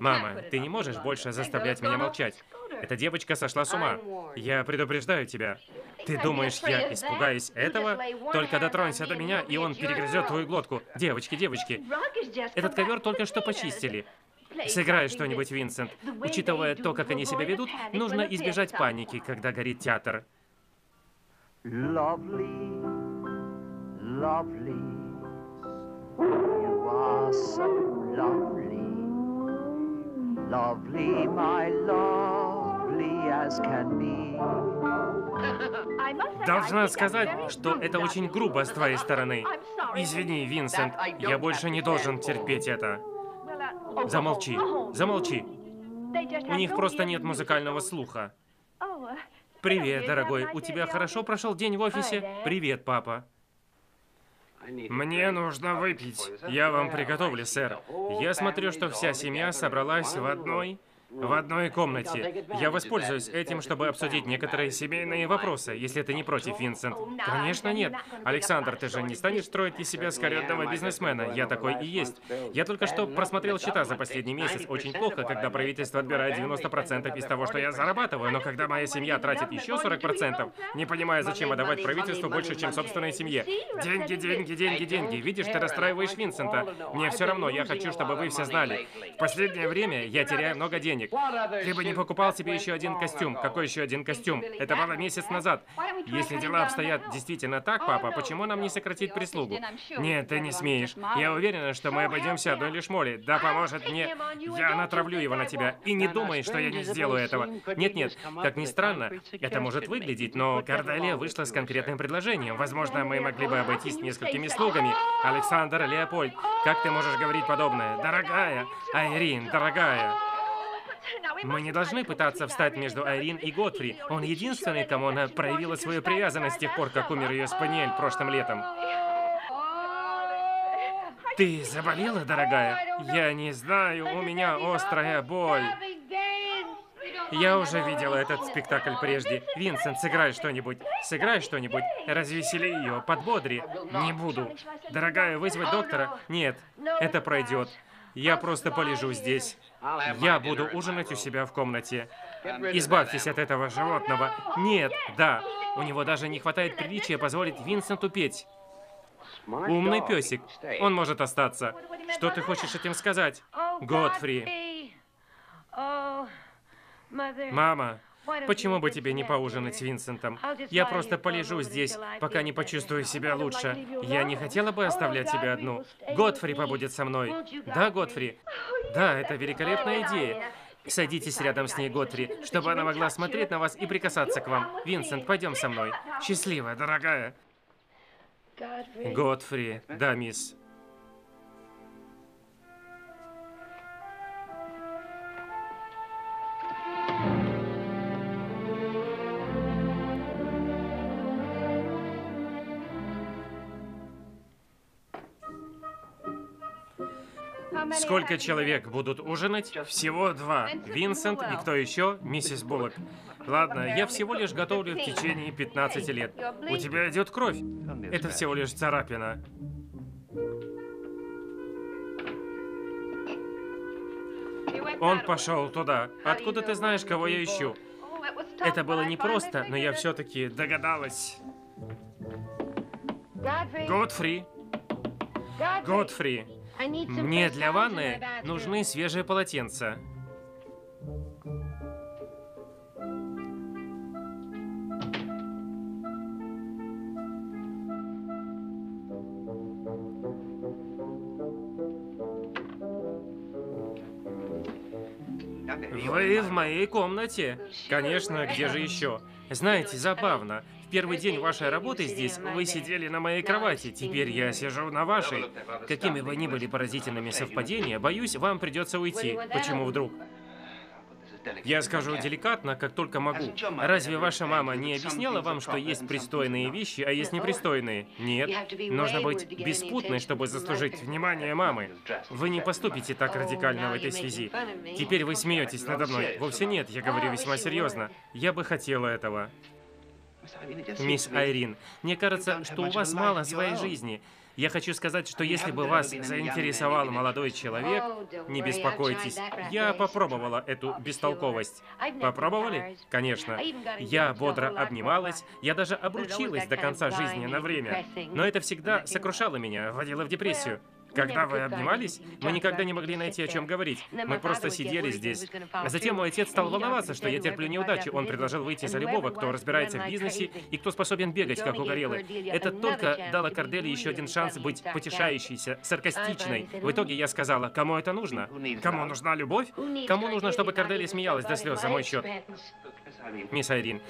Мама, ты не можешь больше заставлять меня молчать. Эта девочка сошла с ума. Я предупреждаю тебя. Ты думаешь, я испугаюсь этого? Только дотронься до меня, и он перегрызет твою глотку. Девочки, девочки, этот ковер только что почистили. Сыграй что-нибудь, Винсент. Учитывая то, как они себя ведут, нужно избежать паники, когда горит театр. Должна сказать, что это очень грубо с твоей стороны. Извини, Винсент, я больше не должен терпеть это. Замолчи, замолчи. У них просто нет музыкального слуха. Привет, дорогой. У тебя хорошо прошел день в офисе? Привет, папа. Мне нужно выпить. Я вам приготовлю, сэр. Я смотрю, что вся семья собралась в одной... в одной комнате. Я воспользуюсь этим, чтобы обсудить некоторые семейные вопросы, если ты не против, Винсент. Конечно, нет. Александр, ты же не станешь строить из себя скоротного бизнесмена. Я такой и есть. Я только что просмотрел счета за последний месяц. Очень плохо, когда правительство отбирает девяносто процентов из того, что я зарабатываю, но когда моя семья тратит еще сорок процентов, не понимая, зачем отдавать правительству больше, чем собственной семье. Деньги, деньги, деньги, деньги. Видишь, ты расстраиваешь Винсента. Мне все равно, я хочу, чтобы вы все знали. В последнее время я теряю много денег. Ты бы не покупал себе еще один костюм. Какой еще один костюм? Это было месяц назад. Если дела обстоят действительно так, папа, почему нам не сократить прислугу? Нет, ты не смеешь. Я уверена, что мы обойдемся одной лишь Молли. Да поможет мне. Я натравлю его на тебя. И не думай, что я не сделаю этого. Нет-нет, как ни странно, это может выглядеть, но Корделия вышла с конкретным предложением. Возможно, мы могли бы обойтись несколькими слугами. Александр, Леопольд, как ты можешь говорить подобное? Дорогая, Айрин, дорогая. Мы не должны пытаться встать между Айрин и Готфри. Он единственный, кому она проявила свою привязанность с тех пор, как умер ее спаниель прошлым летом. Ты заболела, дорогая? Я не знаю, у меня острая боль. Я уже видела этот спектакль прежде. Винсент, сыграй что-нибудь. Сыграй что-нибудь. Развесели ее, подбодри. Не буду. Дорогая, вызвать доктора? Нет, это пройдет. Я просто полежу здесь. Я буду ужинать у себя в комнате. Избавьтесь от этого животного. Нет, да. У него даже не хватает приличия позволить Винсенту петь. Умный песик. Он может остаться. Что ты хочешь этим сказать? Готфри. Мама, почему бы тебе не поужинать с Винсентом? Я просто полежу здесь, пока не почувствую себя лучше. Я не хотела бы оставлять тебя одну. Готфри побудет со мной. Да, Готфри? Да, это великолепная идея. Садитесь рядом с ней, Готфри, чтобы она могла смотреть на вас и прикасаться к вам. Винсент, пойдем со мной. Счастливо, дорогая. Готфри. Да, мисс. Сколько человек будут ужинать? Всего два. Винсент и кто еще? Миссис Буллок. Ладно, я всего лишь готовлю в течение пятнадцати лет. У тебя идет кровь. Это всего лишь царапина. Он пошел туда. Откуда ты знаешь, кого я ищу? Это было непросто, но я все-таки догадалась. Годфри. Годфри. Мне для ванны нужны свежие полотенца. Вы в моей комнате. Конечно, где же еще? Знаете, забавно. В первый день вашей работы здесь вы сидели на моей кровати, теперь я сижу на вашей. Какими бы ни были поразительными совпадения, боюсь, вам придется уйти. Почему вдруг? Я скажу деликатно, как только могу. Разве ваша мама не объясняла вам, что есть пристойные вещи, а есть непристойные? Нет. Нужно быть беспутной, чтобы заслужить внимание мамы. Вы не поступите так радикально в этой связи. Теперь вы смеетесь надо мной. Вовсе нет, я говорю весьма серьезно. Я бы хотела этого. Мисс Айрин, мне кажется, что у вас мало своей жизни. Я хочу сказать, что если бы вас заинтересовал молодой человек, не беспокойтесь. Я попробовала эту бестолковость. Попробовали? Конечно. Я бодро обнималась, я даже обручилась до конца жизни на время. Но это всегда сокрушало меня, вводило в депрессию. Когда вы обнимались, мы никогда не могли найти, о чем говорить. Мы просто сидели здесь. А затем мой отец стал волноваться, что я терплю неудачи. Он предложил выйти за любого, кто разбирается в бизнесе и кто способен бегать, как угорелый. Это только дало Кордели еще один шанс быть потешающейся, саркастичной. В итоге я сказала, кому это нужно? Кому нужна любовь? Кому нужно, чтобы Кордели смеялась до слез за мой счет? Мисс Айрин,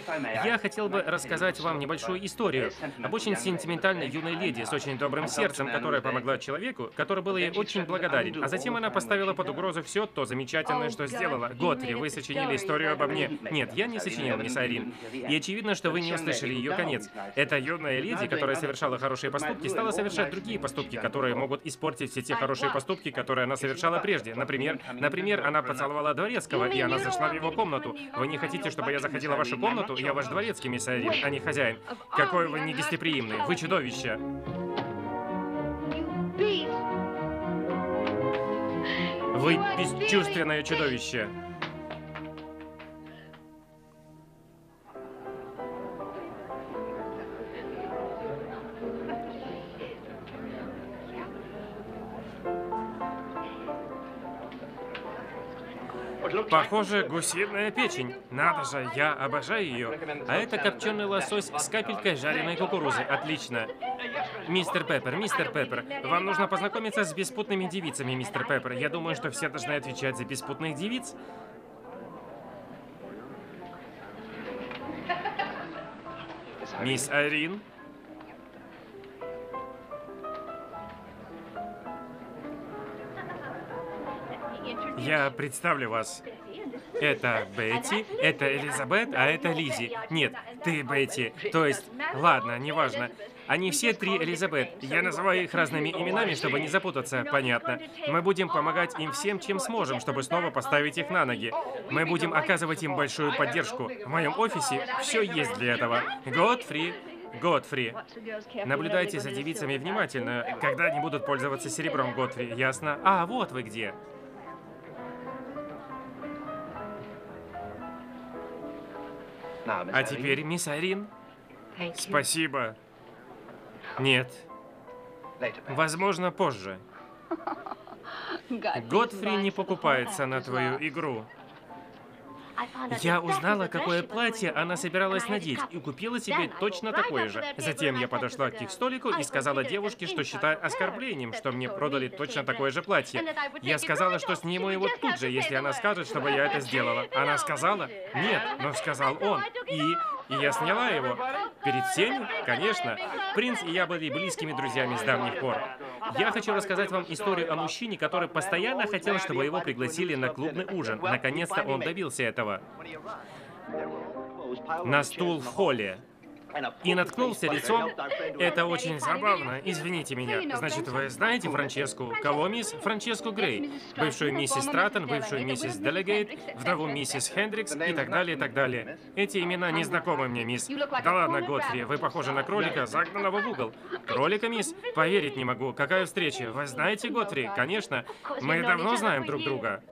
я хотел бы рассказать вам небольшую историю об очень сентиментальной юной леди с очень добрым сердцем, которая помогла человеку, который был ей очень благодарен. А затем она поставила под угрозу все то замечательное, что сделала. Годфри, вы сочинили историю обо мне. Нет, я не сочинил, мисс Айрин. И очевидно, что вы не услышали ее конец. Эта юная леди, которая совершала хорошие поступки, стала совершать другие поступки, которые могут испортить все те хорошие поступки, которые она совершала прежде. Например, например, она поцеловала дворецкого, и она зашла в его комнату. Вы не хотите, чтобы я заходила в вашу комнату? Я ваш дворецкий, мисс Айрин, а не хозяин. Какой вы негостеприимный, вы чудовище. Вы бесчувственное чудовище. Похоже, гусиная печень. Надо же, я обожаю ее. А это копченый лосось с капелькой жареной кукурузы. Отлично. Мистер Пеппер, мистер Пеппер, вам нужно познакомиться с беспутными девицами, мистер Пеппер. Я думаю, что все должны отвечать за беспутных девиц. Мисс Айрин. Я представлю вас. Это Бетти, это Элизабет, а это Лизи. Нет, ты Бетти. То есть, ладно, неважно. Они все три Элизабет. Я называю их разными именами, чтобы не запутаться. Понятно. Мы будем помогать им всем, чем сможем, чтобы снова поставить их на ноги. Мы будем оказывать им большую поддержку. В моем офисе все есть для этого. Годфри. Годфри. Наблюдайте за девицами внимательно, когда они будут пользоваться серебром, Годфри. Ясно? А, вот вы где. А теперь, мисс Айрин. Спасибо. Нет. Возможно, позже. Годфри не покупается на твою игру. Я узнала, какое платье она собиралась надеть, и купила себе точно такое же. Затем я подошла к их столику и сказала девушке, что считаю оскорблением, что мне продали точно такое же платье. Я сказала, что сниму его тут же, если она скажет, чтобы я это сделала. Она сказала? Нет, но сказал он. И... И я сняла его. Перед всеми? Конечно. Принц и я были близкими друзьями с давних пор. Я хочу рассказать вам историю о мужчине, который постоянно хотел, чтобы его пригласили на клубный ужин. Наконец-то он добился этого. На стул в холле. И наткнулся лицом. Это очень забавно. Извините меня. Значит, вы знаете Франческу? Кого, мисс? Франческу Грей. Бывшую миссис Траттон, бывшую миссис Делегейт, вдову миссис Хендрикс и так далее, и так далее. Эти имена не знакомы мне, мисс. Да ладно, Годфри, вы похожи на кролика, загнанного в угол. Кролика, мисс? Поверить не могу. Какая встреча? Вы знаете Годфри? Конечно. Мы давно знаем друг друга.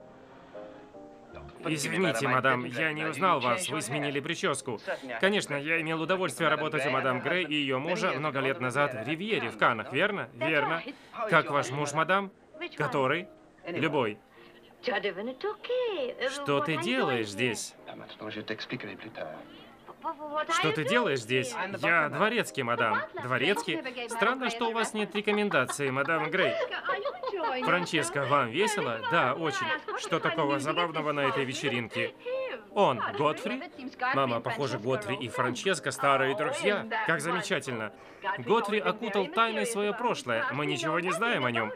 Извините, мадам, я не узнал вас, вы сменили прическу. Конечно, я имел удовольствие работать у мадам Грей и ее мужа много лет назад в Ривьере, в Каннах, верно? Верно. Как ваш муж, мадам? Который? Любой. Что ты делаешь здесь? Что ты делаешь здесь? Я дворецкий, мадам. Дворецкий? Странно, что у вас нет рекомендации, мадам Грей. Франческа, вам весело? Да, очень. Что такого забавного на этой вечеринке? Он, Готфри? Мама, похоже, Готфри и Франческа старые друзья. Как замечательно. Готфри окутал тайной свое прошлое. Мы ничего не знаем о нем.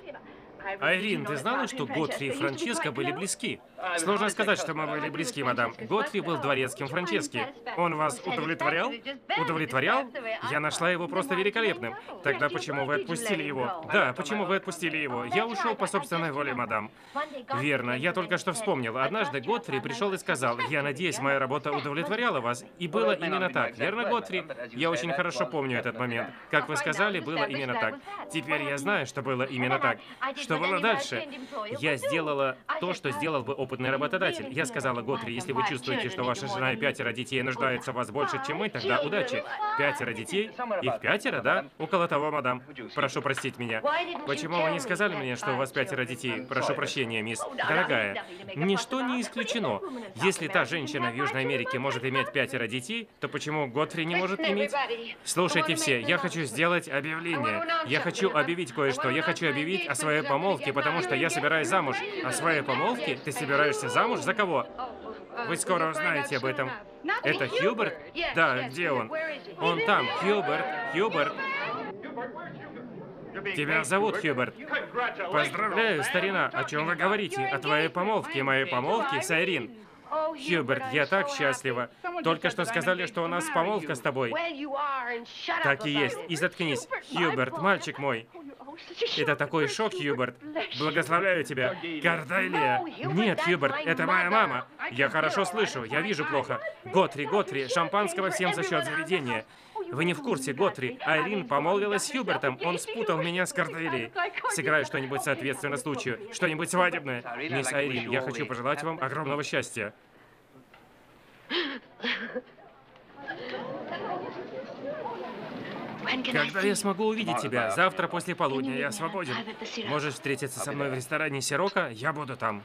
Айрин, ты знала, что Готфри и Франческа были близки? Сложно сказать, что мы были близки, мадам. Готфри был дворецким Франчески. Он вас удовлетворял? Удовлетворял? Я нашла его просто великолепным. Тогда почему вы отпустили его? Да, почему вы отпустили его? Я ушел по собственной воле, мадам. Верно, я только что вспомнил. Однажды Готфри пришел и сказал: я надеюсь, моя работа удовлетворяла вас. И было именно так, верно, Готфри? Я очень хорошо помню этот момент. Как вы сказали, было именно так. Теперь я знаю, что было именно так. Что Что было дальше? Я сделала то, что сделал бы опытный работодатель. Я сказала: Готфри, если вы чувствуете, что ваша жена и пятеро детей нуждаются в вас больше, чем мы, тогда удачи. Пятеро детей? Их пятеро, да? Около того, мадам. Прошу простить меня. Почему вы не сказали мне, что у вас пятеро детей? Прошу прощения, мисс. Дорогая, ничто не исключено. Если та женщина в Южной Америке может иметь пятеро детей, то почему Готфри не может иметь? Слушайте все, я хочу сделать объявление. Я хочу объявить кое-что. Я хочу объявить о своей помощи. Потому что я собираюсь замуж. А своей помолвке? Ты собираешься замуж? За кого? Вы скоро узнаете об этом. Это Хьюберт? Да, где он? Он там. Хьюберт. Хьюберт. Тебя зовут Хьюберт. Поздравляю, старина. О чем вы говорите? О твоей помолвке. Моей помолвке с Айрин. Хьюберт, я так счастлива. Только что сказали, что у нас помолвка с тобой. Так и есть. И заткнись. Хьюберт, мальчик мой. Это такой шок, Хьюберт. Благословляю тебя. Корделия. Нет, Хьюберт, это моя мама. Я хорошо слышу, я вижу плохо. Готфри, Готфри, шампанского всем за счет заведения. Вы не в курсе, Готфри. Айрин помолвилась с Хьюбертом. Он спутал меня с Корделией. Сыграй что-нибудь соответственно случаю. Что-нибудь свадебное. Мисс Айрин, я хочу пожелать вам огромного счастья. Когда я смогу увидеть тебя? Завтра после полудня я свободен. Можешь встретиться со мной в ресторане Сирока, я буду там.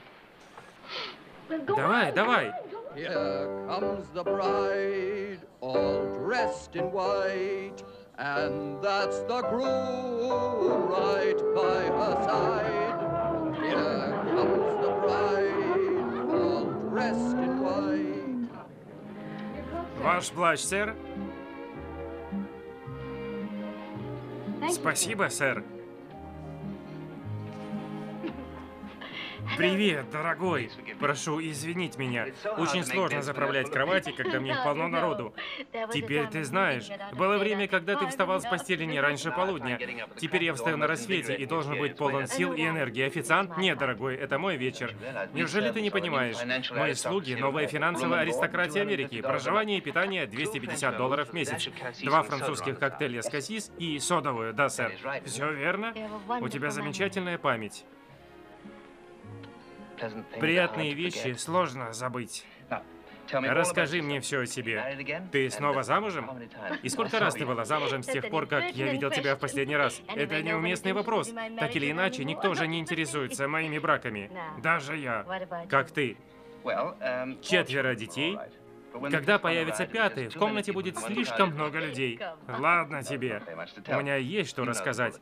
Давай, давай. Ваш плащ, сэр. Спасибо, сэр. Привет, дорогой. Прошу извинить меня. Очень сложно заправлять кровати, когда мне полно народу. Теперь ты знаешь. Было время, когда ты вставал с постели не раньше полудня. Теперь я встаю на рассвете и должен быть полон сил и энергии. Официант? Нет, дорогой, это мой вечер. Неужели ты не понимаешь? Мои слуги – новая финансовая аристократия Америки. Проживание и питание – двести пятьдесят долларов в месяц. Два французских коктейля с кассис и содовую. Да, сэр. Все верно? У тебя замечательная память. Приятные вещи сложно забыть. Расскажи мне все о себе. Ты снова замужем? И сколько раз ты была замужем с тех пор, как я видел тебя в последний раз? Это неуместный вопрос. Так или иначе, никто уже не интересуется моими браками. Даже я. Как ты? Четверо детей. Когда появится пятый, в комнате будет слишком много людей. Ладно тебе. У меня есть что рассказать.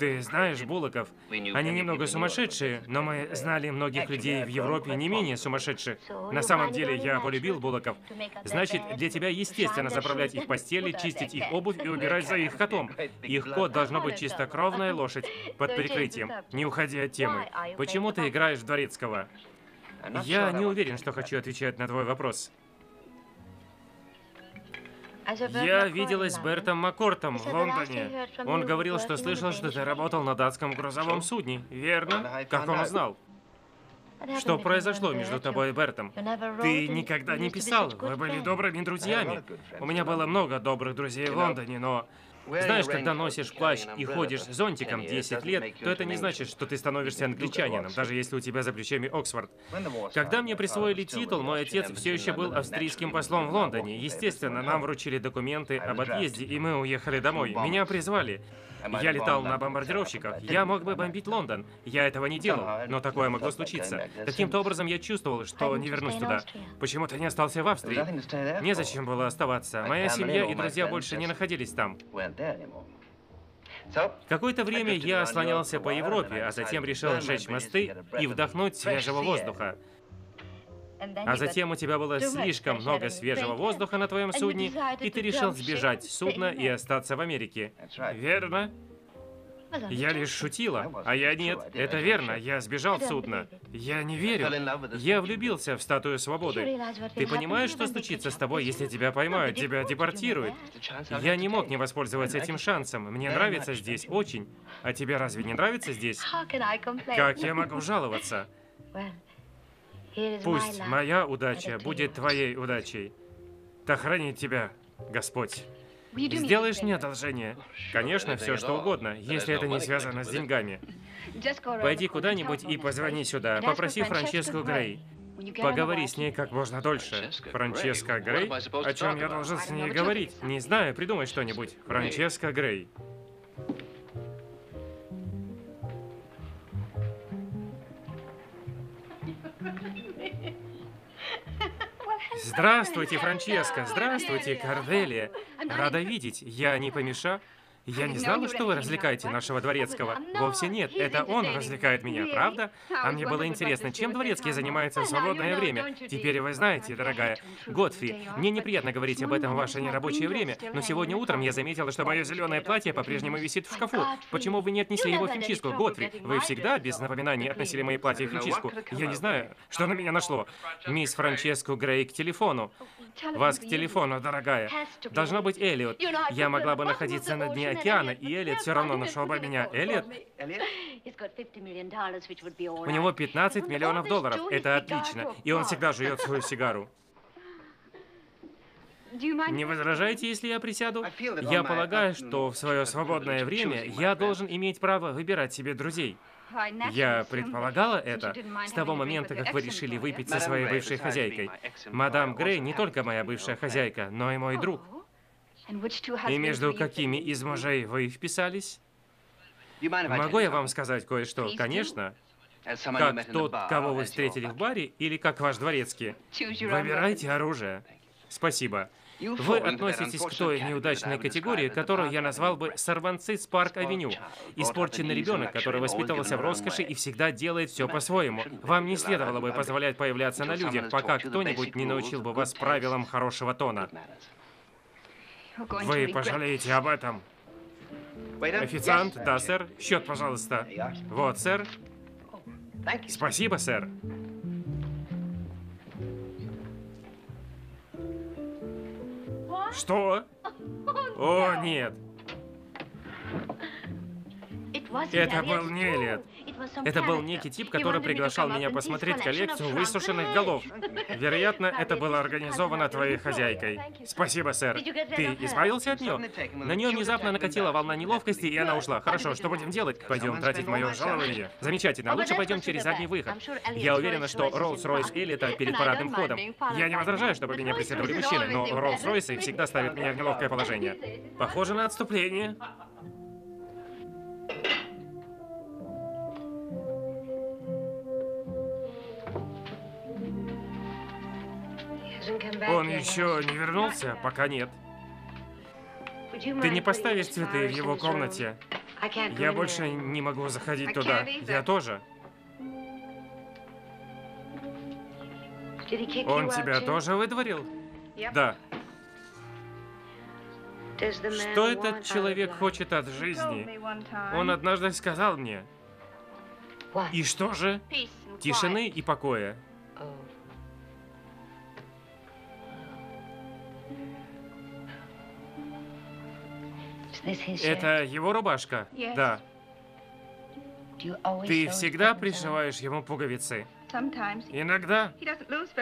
Ты знаешь Буллоков? Они немного сумасшедшие, но мы знали многих людей в Европе не менее сумасшедших. На самом деле, я полюбил Буллоков. Значит, для тебя естественно заправлять их постели, чистить их обувь и убирать за их котом. Их кот должно быть чистокровная лошадь под прикрытием. Не уходи от темы. Почему ты играешь в дворецкого? Я не уверен, что хочу отвечать на твой вопрос. Я виделась с Бертом Маккортом в Лондоне. Он говорил, что слышал, что ты работал на датском грузовом судне. Верно? Как он узнал? Что произошло между тобой и Бертом? Ты никогда не писал. Вы были добрыми друзьями. У меня было много добрых друзей в Лондоне, но... Знаешь, когда носишь плащ и ходишь с зонтиком десять лет, то это не значит, что ты становишься англичанином, даже если у тебя за плечами Оксфорд. Когда мне присвоили титул, мой отец все еще был австрийским послом в Лондоне. Естественно, нам вручили документы об отъезде, и мы уехали домой. Меня призвали. Я летал на бомбардировщиках. Я мог бы бомбить Лондон. Я этого не делал, но такое могло случиться. Каким-то образом я чувствовал, что не вернусь туда. Почему ты не остался в Австрии? Незачем было оставаться. Моя семья и друзья больше не находились там. Какое-то время я слонялся по Европе, а затем решил сжечь мосты и вдохнуть свежего воздуха. А затем у тебя было слишком много свежего воздуха на твоем судне, и ты решил сбежать с судна и остаться в Америке. Верно? Я лишь шутила, а я нет. Это верно, я сбежал с судна. Я не верю. Я влюбился в статую свободы. Ты понимаешь, что случится с тобой, если тебя поймают, тебя депортируют? Я не мог не воспользоваться этим шансом. Мне нравится здесь очень. А тебе разве не нравится здесь? Как я могу жаловаться? Пусть моя удача будет твоей удачей. Да хранит тебя Господь. Сделаешь мне одолжение? Конечно, все что угодно, если это не связано с деньгами. Пойди куда-нибудь и позвони сюда. Попроси Франческу Грей. Поговори с ней как можно дольше. Франческа Грей? О чем я должен с ней говорить? Не знаю, придумай что-нибудь. Франческа Грей. Здравствуйте, Франческа. Здравствуйте, Корделия. Рада видеть. Я не помеша. Я не знала, что вы развлекаете нашего дворецкого. Вовсе нет. Это он развлекает меня, правда? А мне было интересно, чем дворецкий занимается в свободное время. Теперь вы знаете, дорогая. Годфри, мне неприятно говорить об этом в ваше нерабочее время, но сегодня утром я заметила, что мое зеленое платье по-прежнему висит в шкафу. Почему вы не отнесли его в химчистку, Годфри? Вы всегда без напоминаний относили мои платья в химчистку. Я не знаю, что на меня нашло. Мисс Франческу Грей к телефону. Вас к телефону, дорогая. Должно быть Эллиот. Я могла бы находиться на дне океана, и Эллиот все равно нашел бы меня. Эллиот? У него пятнадцать миллионов долларов. Это отлично. И он всегда жует свою сигару. Не возражаете, если я присяду? Я полагаю, что в свое свободное время я должен иметь право выбирать себе друзей. Я предполагала это с того момента, как вы решили выпить со своей бывшей хозяйкой. Мадам Грей не только моя бывшая хозяйка, но и мой друг. И между какими из мужей вы вписались? Могу я вам сказать кое-что? Конечно. Как тот, кого вы встретили в баре, или как ваш дворецкий. Выбирайте оружие. Спасибо. Вы относитесь к той неудачной категории, которую я назвал бы сорванцы с Парк-авеню. Испорченный ребенок, который воспитывался в роскоши и всегда делает все по-своему. Вам не следовало бы позволять появляться на людях, пока кто-нибудь не научил бы вас правилам хорошего тона. Вы пожалеете об этом. Официант, да, сэр. Счет, пожалуйста. Вот, сэр. Спасибо, сэр. Что? О, нет. Это был не Эллиот. Это был некий тип, который приглашал меня посмотреть коллекцию высушенных голов. Вероятно, это было организовано твоей хозяйкой. Спасибо, сэр. Ты избавился от нее? На нее внезапно накатила волна неловкости, и она ушла. Хорошо, что будем делать? Пойдем тратить мое жалование. Замечательно. Лучше пойдем через задний выход. Я уверена, что Роллс-Ройс Эллиота перед парадным входом. Я не возражаю, чтобы меня преследовали мужчины, но Роллс-Ройсы всегда ставят меня в неловкое положение. Похоже на отступление. Он еще не вернулся? Пока нет. Ты не поставишь цветы в его комнате? Я больше не могу заходить туда. Я тоже. Он тебя тоже выдворил? Да. Что этот человек хочет от жизни? Он однажды сказал мне. И что же? Тишины и покоя. Это его рубашка? Yes. Да. Ты всегда пришиваешь ему пуговицы? Иногда.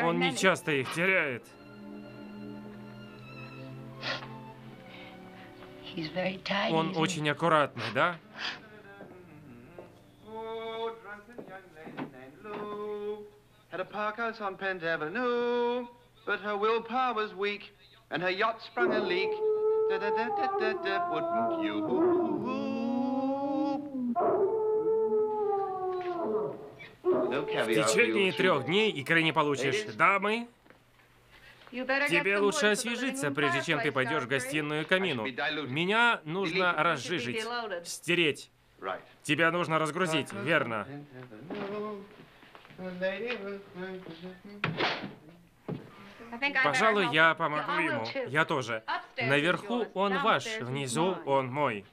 Он не часто их теряет. Он очень аккуратный, да? В течение трех дней икры не получишь. Дамы, тебе лучше освежиться, прежде чем ты пойдешь в гостиную к камину. Меня нужно разжижить, стереть. Тебя нужно разгрузить, верно? Пожалуй, я помогу ему. Я тоже. Наверху он ваш, внизу он мой.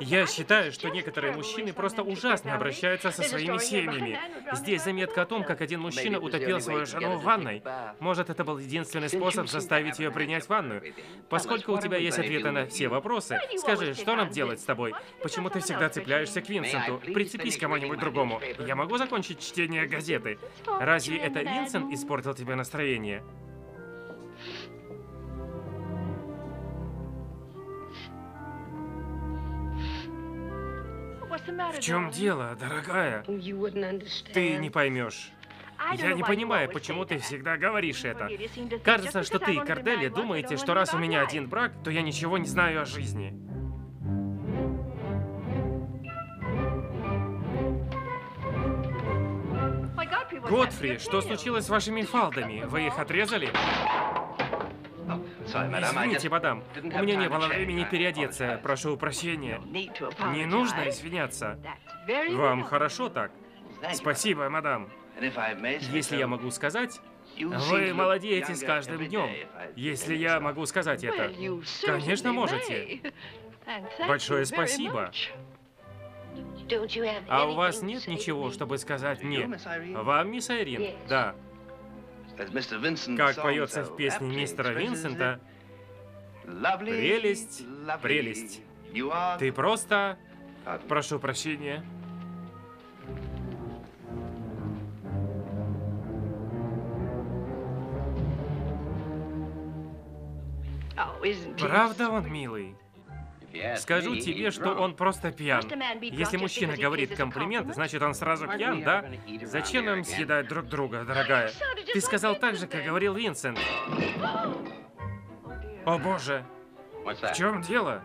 Я считаю, что некоторые мужчины просто ужасно обращаются со своими семьями. Здесь заметка о том, как один мужчина утопил свою жену в ванной. Может, это был единственный способ заставить ее принять ванную. Поскольку у тебя есть ответы на все вопросы, скажи, что нам делать с тобой? Почему ты всегда цепляешься к Винсенту? Прицепись к кому-нибудь другому. Я могу закончить чтение газеты? Разве это Винсент испортил тебе настроение? В чем дело, дорогая? Ты не поймешь. Я не понимаю, почему ты всегда говоришь это. Кажется, что ты и Корделия думаете, что раз у меня один брак, то я ничего не знаю о жизни. Годфри, что случилось с вашими фалдами? Вы их отрезали? Извините, мадам, у меня не было времени переодеться, прошу прощения. Не нужно извиняться. Вам хорошо так? Спасибо, мадам. Если я могу сказать, вы молодеете с каждым днем. Если я могу сказать это, конечно, можете. Большое спасибо. А у вас нет ничего, чтобы сказать мне? Вам, мисс Айрин? Да. Как поется в песне мистера Винсента, прелесть, прелесть. Ты просто... Прошу прощения. Правда он милый? Скажу тебе, что он просто пьян. Если мужчина говорит комплимент, значит он сразу пьян, да? Зачем нам съедать друг друга, дорогая? Ты сказал так же, как говорил Винсент. О боже! В чем дело?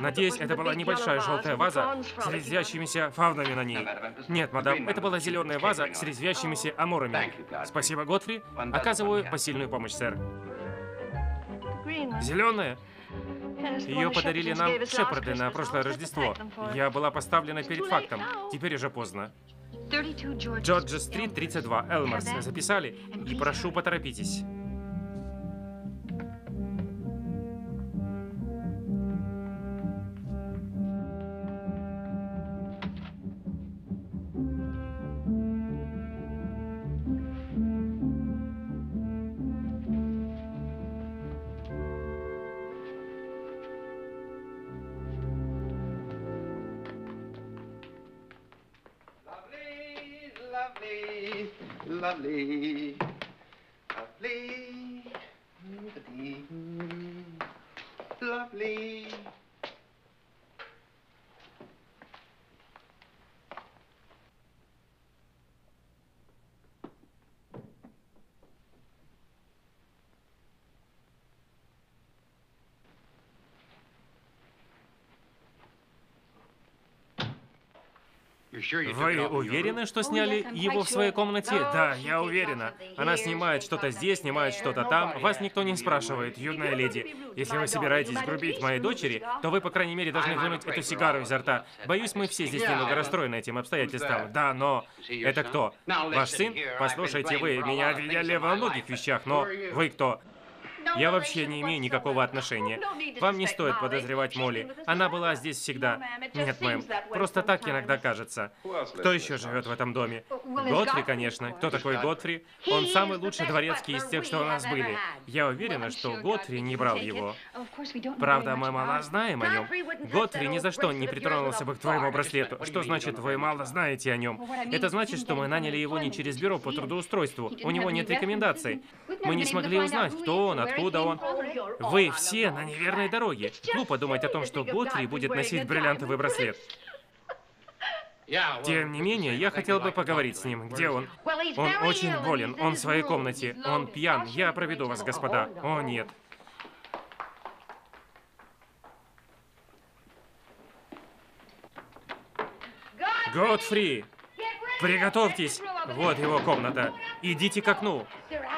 Надеюсь, это была небольшая желтая ваза с резвящимися фавнами на ней. Нет, мадам, это была зеленая ваза с резвящимися амурами. Спасибо, Годфри. Оказываю посильную помощь, сэр. Зеленая? Ее подарили нам Шепарды на прошлое Рождество. Я была поставлена перед фактом. Теперь уже поздно. Джорджа-стрит, тридцать два, Элморс. Записали? И прошу, поторопитесь. Lovely, lovely, lovely. Вы уверены, что сняли его в своей комнате? Да, я уверена. Она снимает что-то здесь, снимает что-то там. Вас никто не спрашивает, юная леди. Если вы собираетесь грубить моей дочери, то вы, по крайней мере, должны вынуть эту сигару изо рта. Боюсь, мы все здесь немного расстроены этим обстоятельством. Да, но... Это кто? Ваш сын? Послушайте, вы меня обвиняли во многих вещах, но вы кто? Я вообще не имею никакого отношения. Вам не стоит подозревать Молли. Она была здесь всегда. Нет, мэм. Просто так иногда кажется. Кто еще живет в этом доме? Годфри, конечно. Кто такой Годфри? Он самый лучший дворецкий из тех, что у нас были. Я уверена, что Годфри не брал его. Правда, мы мало знаем о нем. Годфри ни за что не притронулся бы к твоему браслету. Что значит, вы мало знаете о нем? Это значит, что мы наняли его не через бюро по трудоустройству. У него нет рекомендаций. Мы не смогли узнать, кто он, откуда он. Вы все на неверной дороге. Глупо думать о том, что Годфри будет носить бриллиантовый браслет. Тем не менее, я хотел бы поговорить с ним. Где он? Он очень болен. Он в своей комнате. Он пьян. Я проведу вас, господа. О, нет. Годфри! Приготовьтесь! Вот его комната. Идите к окну.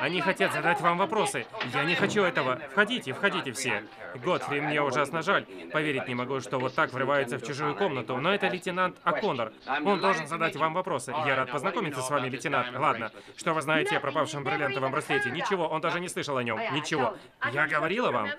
Они хотят задать вам вопросы. Я не хочу этого. Входите, входите все. Годфри, мне ужасно жаль. Поверить не могу, что вот так врываются в чужую комнату. Но это лейтенант О'Коннор. Он должен задать вам вопросы. Я рад познакомиться с вами, лейтенант. Ладно. Что вы знаете о пропавшем бриллиантовом браслете? Ничего, он даже не слышал о нем. Ничего. Я говорила вам?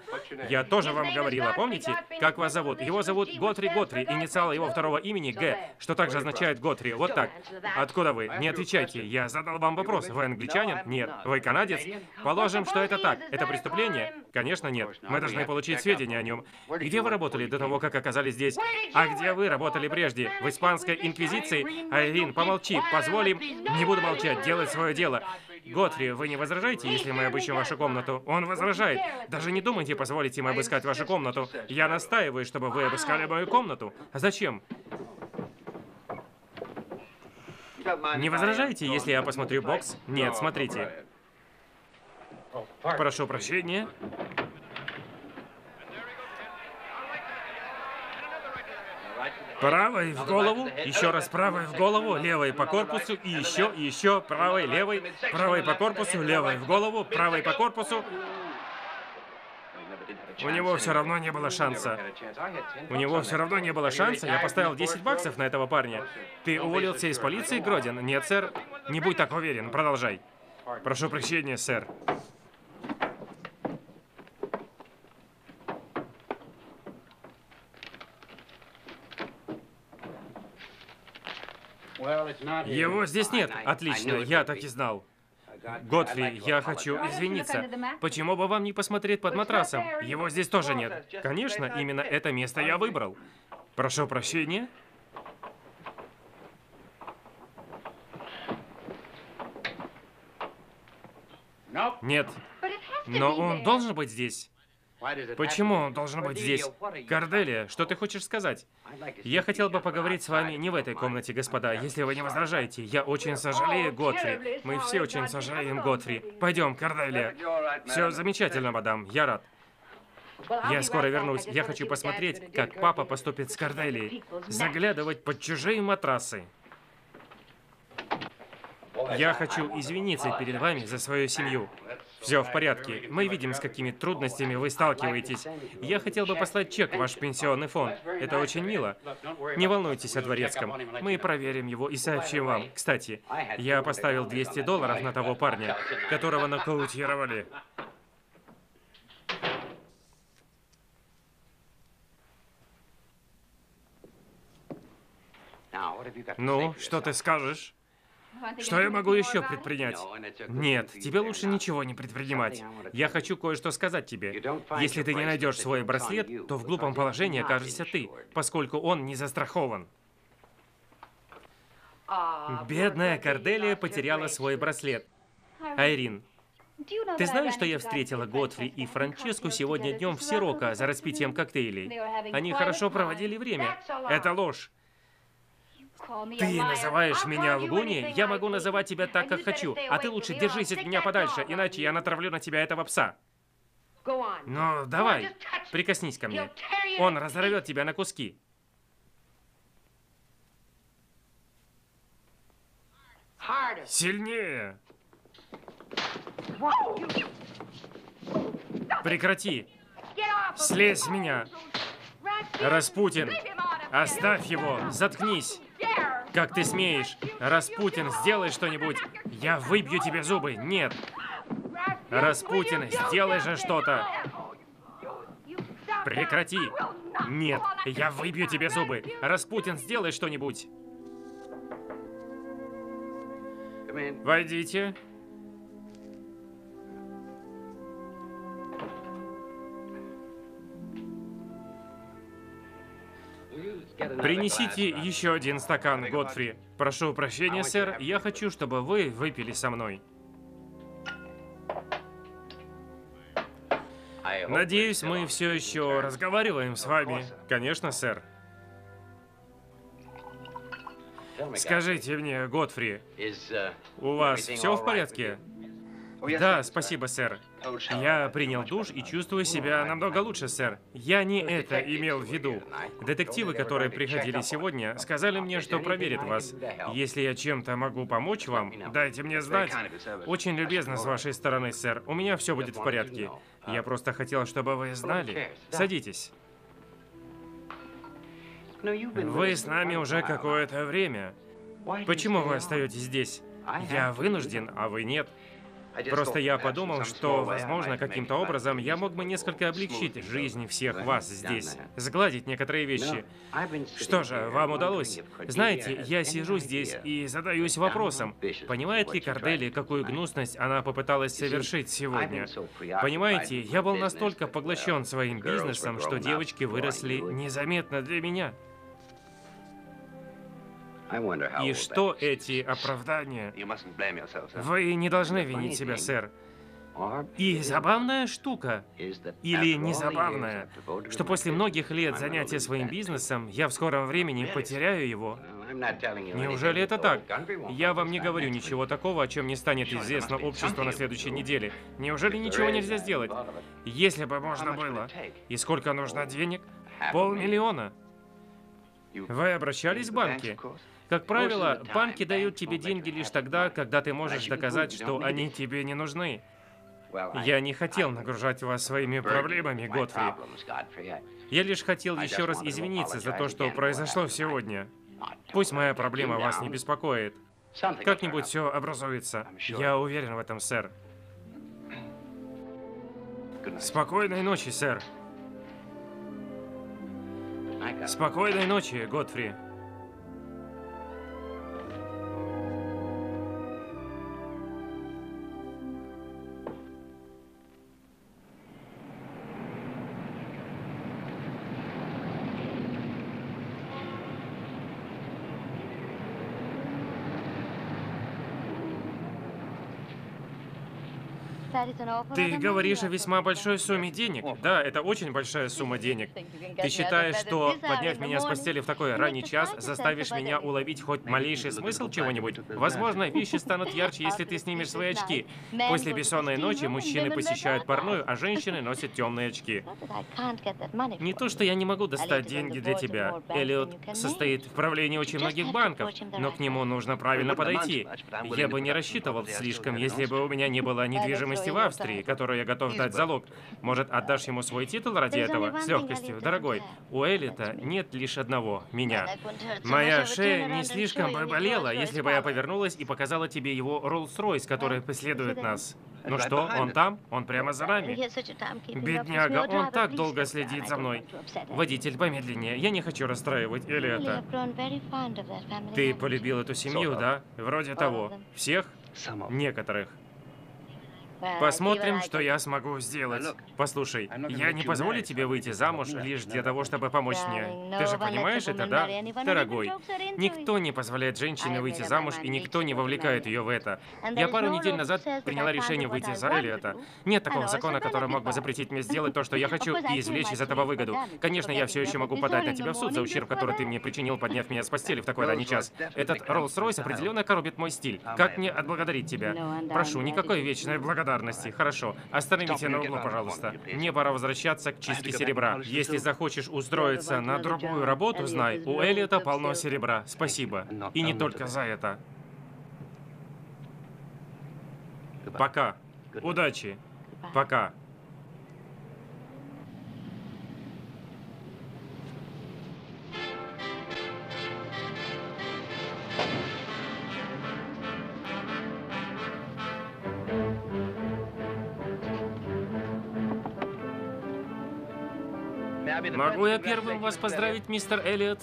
Я тоже вам говорила, помните? Как вас зовут? Его зовут Годфри Годфри. Инициал его второго имени Г, что также означает Годфри. Вот так. Откуда вы? Не отвечайте. Я задал вам вопрос. Вы англичанин? Нет. Вы канадец? Положим, что это так. Это преступление? Конечно, нет. Мы должны получить сведения о нем. Где вы работали до того, как оказались здесь? А где вы работали прежде? В испанской инквизиции? Айлин, помолчи. Позволим... Не буду молчать. Делать свое дело. Годфри, вы не возражаете, если мы обыщем вашу комнату? Он возражает. Даже не думайте, позволить им обыскать вашу комнату. Я настаиваю, чтобы вы обыскали мою комнату. А зачем? Не возражаете, если я посмотрю бокс? Нет, смотрите. Прошу прощения. Правой в голову, еще раз правой в голову, левой по корпусу, и еще, и еще, правой, левой, правой по корпусу, левой в голову, правой по корпусу. У него все равно не было шанса. У него все равно не было шанса. Я поставил десять баксов на этого парня. Ты уволился из полиции, Гродин? Нет, сэр. Не будь так уверен. Продолжай. Прошу прощения, сэр. Его здесь нет. Отлично. Я так и знал. Годфри, я хочу извиниться. Почему бы вам не посмотреть под матрасом? Его здесь тоже нет. Конечно, именно это место я выбрал. Прошу прощения. Нет. Но он должен быть здесь. Почему он должен быть здесь? Корделия, что ты хочешь сказать? Я хотел бы поговорить с вами не в этой комнате, господа, если вы не возражаете. Я очень сожалею Годфри. Мы все очень сожалеем Годфри. Пойдем, Корделия. Все замечательно, мадам. Я рад. Я скоро вернусь. Я хочу посмотреть, как папа поступит с Корделией. Заглядывать под чужие матрасы. Я хочу извиниться перед вами за свою семью. Все в порядке. Мы видим, с какими трудностями вы сталкиваетесь. Я хотел бы послать чек в ваш пенсионный фонд. Это очень мило. Не волнуйтесь о дворецком. Мы проверим его и сообщим вам. Кстати, я поставил двести долларов на того парня, которого нокаутировали. Ну, что ты скажешь? Что я могу еще предпринять? Нет, тебе лучше ничего не предпринимать. Я хочу кое-что сказать тебе. Если ты не найдешь свой браслет, то в глупом положении окажешься ты, поскольку он не застрахован. Бедная Корделия потеряла свой браслет. Айрин, ты знаешь, что я встретила Годфри и Франческу сегодня днем в Сироко за распитием коктейлей? Они хорошо проводили время. Это ложь. Ты называешь меня лгуней? Я могу называть тебя так, как хочу. А ты лучше держись от меня подальше, иначе я натравлю на тебя этого пса. Ну, давай, прикоснись ко мне. Он разорвет тебя на куски. Сильнее! Прекрати! Слезь с меня! Распутин! Оставь его! Заткнись! Как ты смеешь? Распутин, сделай что-нибудь! Я выбью тебе зубы! Нет! Распутин, сделай же что-то! Прекрати! Нет, я выбью тебе зубы! Распутин, сделай что-нибудь! Войдите. Принесите еще один стакан, Годфри. Прошу прощения, сэр, я хочу, чтобы вы выпили со мной. Надеюсь, мы все еще разговариваем с вами. Конечно, сэр. Скажите мне, Годфри, у вас все в порядке? Да, спасибо, сэр. Я принял душ и чувствую себя намного лучше, сэр. Я не это имел в виду. Детективы, которые приходили сегодня, сказали мне, что проверят вас. Если я чем-то могу помочь вам, дайте мне знать. Очень любезно с вашей стороны, сэр. У меня все будет в порядке. Я просто хотел, чтобы вы знали. Садитесь. Вы с нами уже какое-то время. Почему вы остаетесь здесь? Я вынужден, а вы нет. Просто я подумал, что, возможно, каким-то образом я мог бы несколько облегчить жизнь всех вас здесь, сгладить некоторые вещи. Что же, вам удалось? Знаете, я сижу здесь и задаюсь вопросом, понимает ли Кордели, какую гнусность она попыталась совершить сегодня? Понимаете, я был настолько поглощен своим бизнесом, что девочки выросли незаметно для меня. И что эти оправдания? Вы не должны винить себя, сэр. И забавная штука, или незабавная, что после многих лет занятия своим бизнесом я в скором времени потеряю его. Неужели это так? Я вам не говорю ничего такого, о чем не станет известно обществу на следующей неделе. Неужели ничего нельзя сделать? Если бы можно было. И сколько нужно денег? Полмиллиона. Вы обращались в банки? Как правило, банки дают тебе деньги лишь тогда, когда ты можешь доказать, что они тебе не нужны. Я не хотел нагружать вас своими проблемами, Годфри. Я лишь хотел еще раз извиниться за то, что произошло сегодня. Пусть моя проблема вас не беспокоит. Как-нибудь все образуется. Я уверен в этом, сэр. Спокойной ночи, сэр. Спокойной ночи, Годфри. Ты говоришь о весьма большой сумме денег. Да, это очень большая сумма денег. Ты считаешь, что, подняв меня с постели в такой ранний час, заставишь меня уловить хоть малейший смысл чего-нибудь? Возможно, вещи станут ярче, если ты снимешь свои очки. После бессонной ночи мужчины посещают парную, а женщины носят темные очки. Не то, что я не могу достать деньги для тебя. Эллиот состоит в правлении очень многих банков, но к нему нужно правильно подойти. Я бы не рассчитывал слишком, если бы у меня не было недвижимости в Австрии, которую я готов дать залог. Может, отдашь ему свой титул ради этого? С легкостью. Дорогой, у Эллиота нет лишь одного – меня. Моя шея не слишком бы болела, если бы я повернулась и показала тебе его Роллс-Ройс, который преследует нас. Ну что, он там? Он прямо за нами. Бедняга, он так долго следит за мной. Водитель, помедленнее. Я не хочу расстраивать Эллиота. Ты полюбил эту семью, да? Вроде того. Всех? Некоторых. Посмотрим, что я смогу сделать. Послушай, я не позволю тебе выйти замуж лишь для того, чтобы помочь мне. Ты же понимаешь это, да? Дорогой, никто не позволяет женщине выйти замуж, и никто не вовлекает ее в это. Я пару недель назад приняла решение выйти за Эллиота. Нет такого закона, который мог бы запретить мне сделать то, что я хочу, и извлечь из этого выгоду. Конечно, я все еще могу подать на тебя в суд за ущерб, который ты мне причинил, подняв меня с постели в такой ранний час. Этот Роллс-Ройс определенно коробит мой стиль. Как мне отблагодарить тебя? Прошу, никакой вечной благодарности. Хорошо. Остановите на углу, пожалуйста. Мне пора возвращаться к чистке серебра. Если захочешь устроиться на другую работу, знай, у Эллиота полно серебра. Спасибо. И не только за это. Пока. Удачи. Пока. Могу я первым вас поздравить, мистер Эллиот?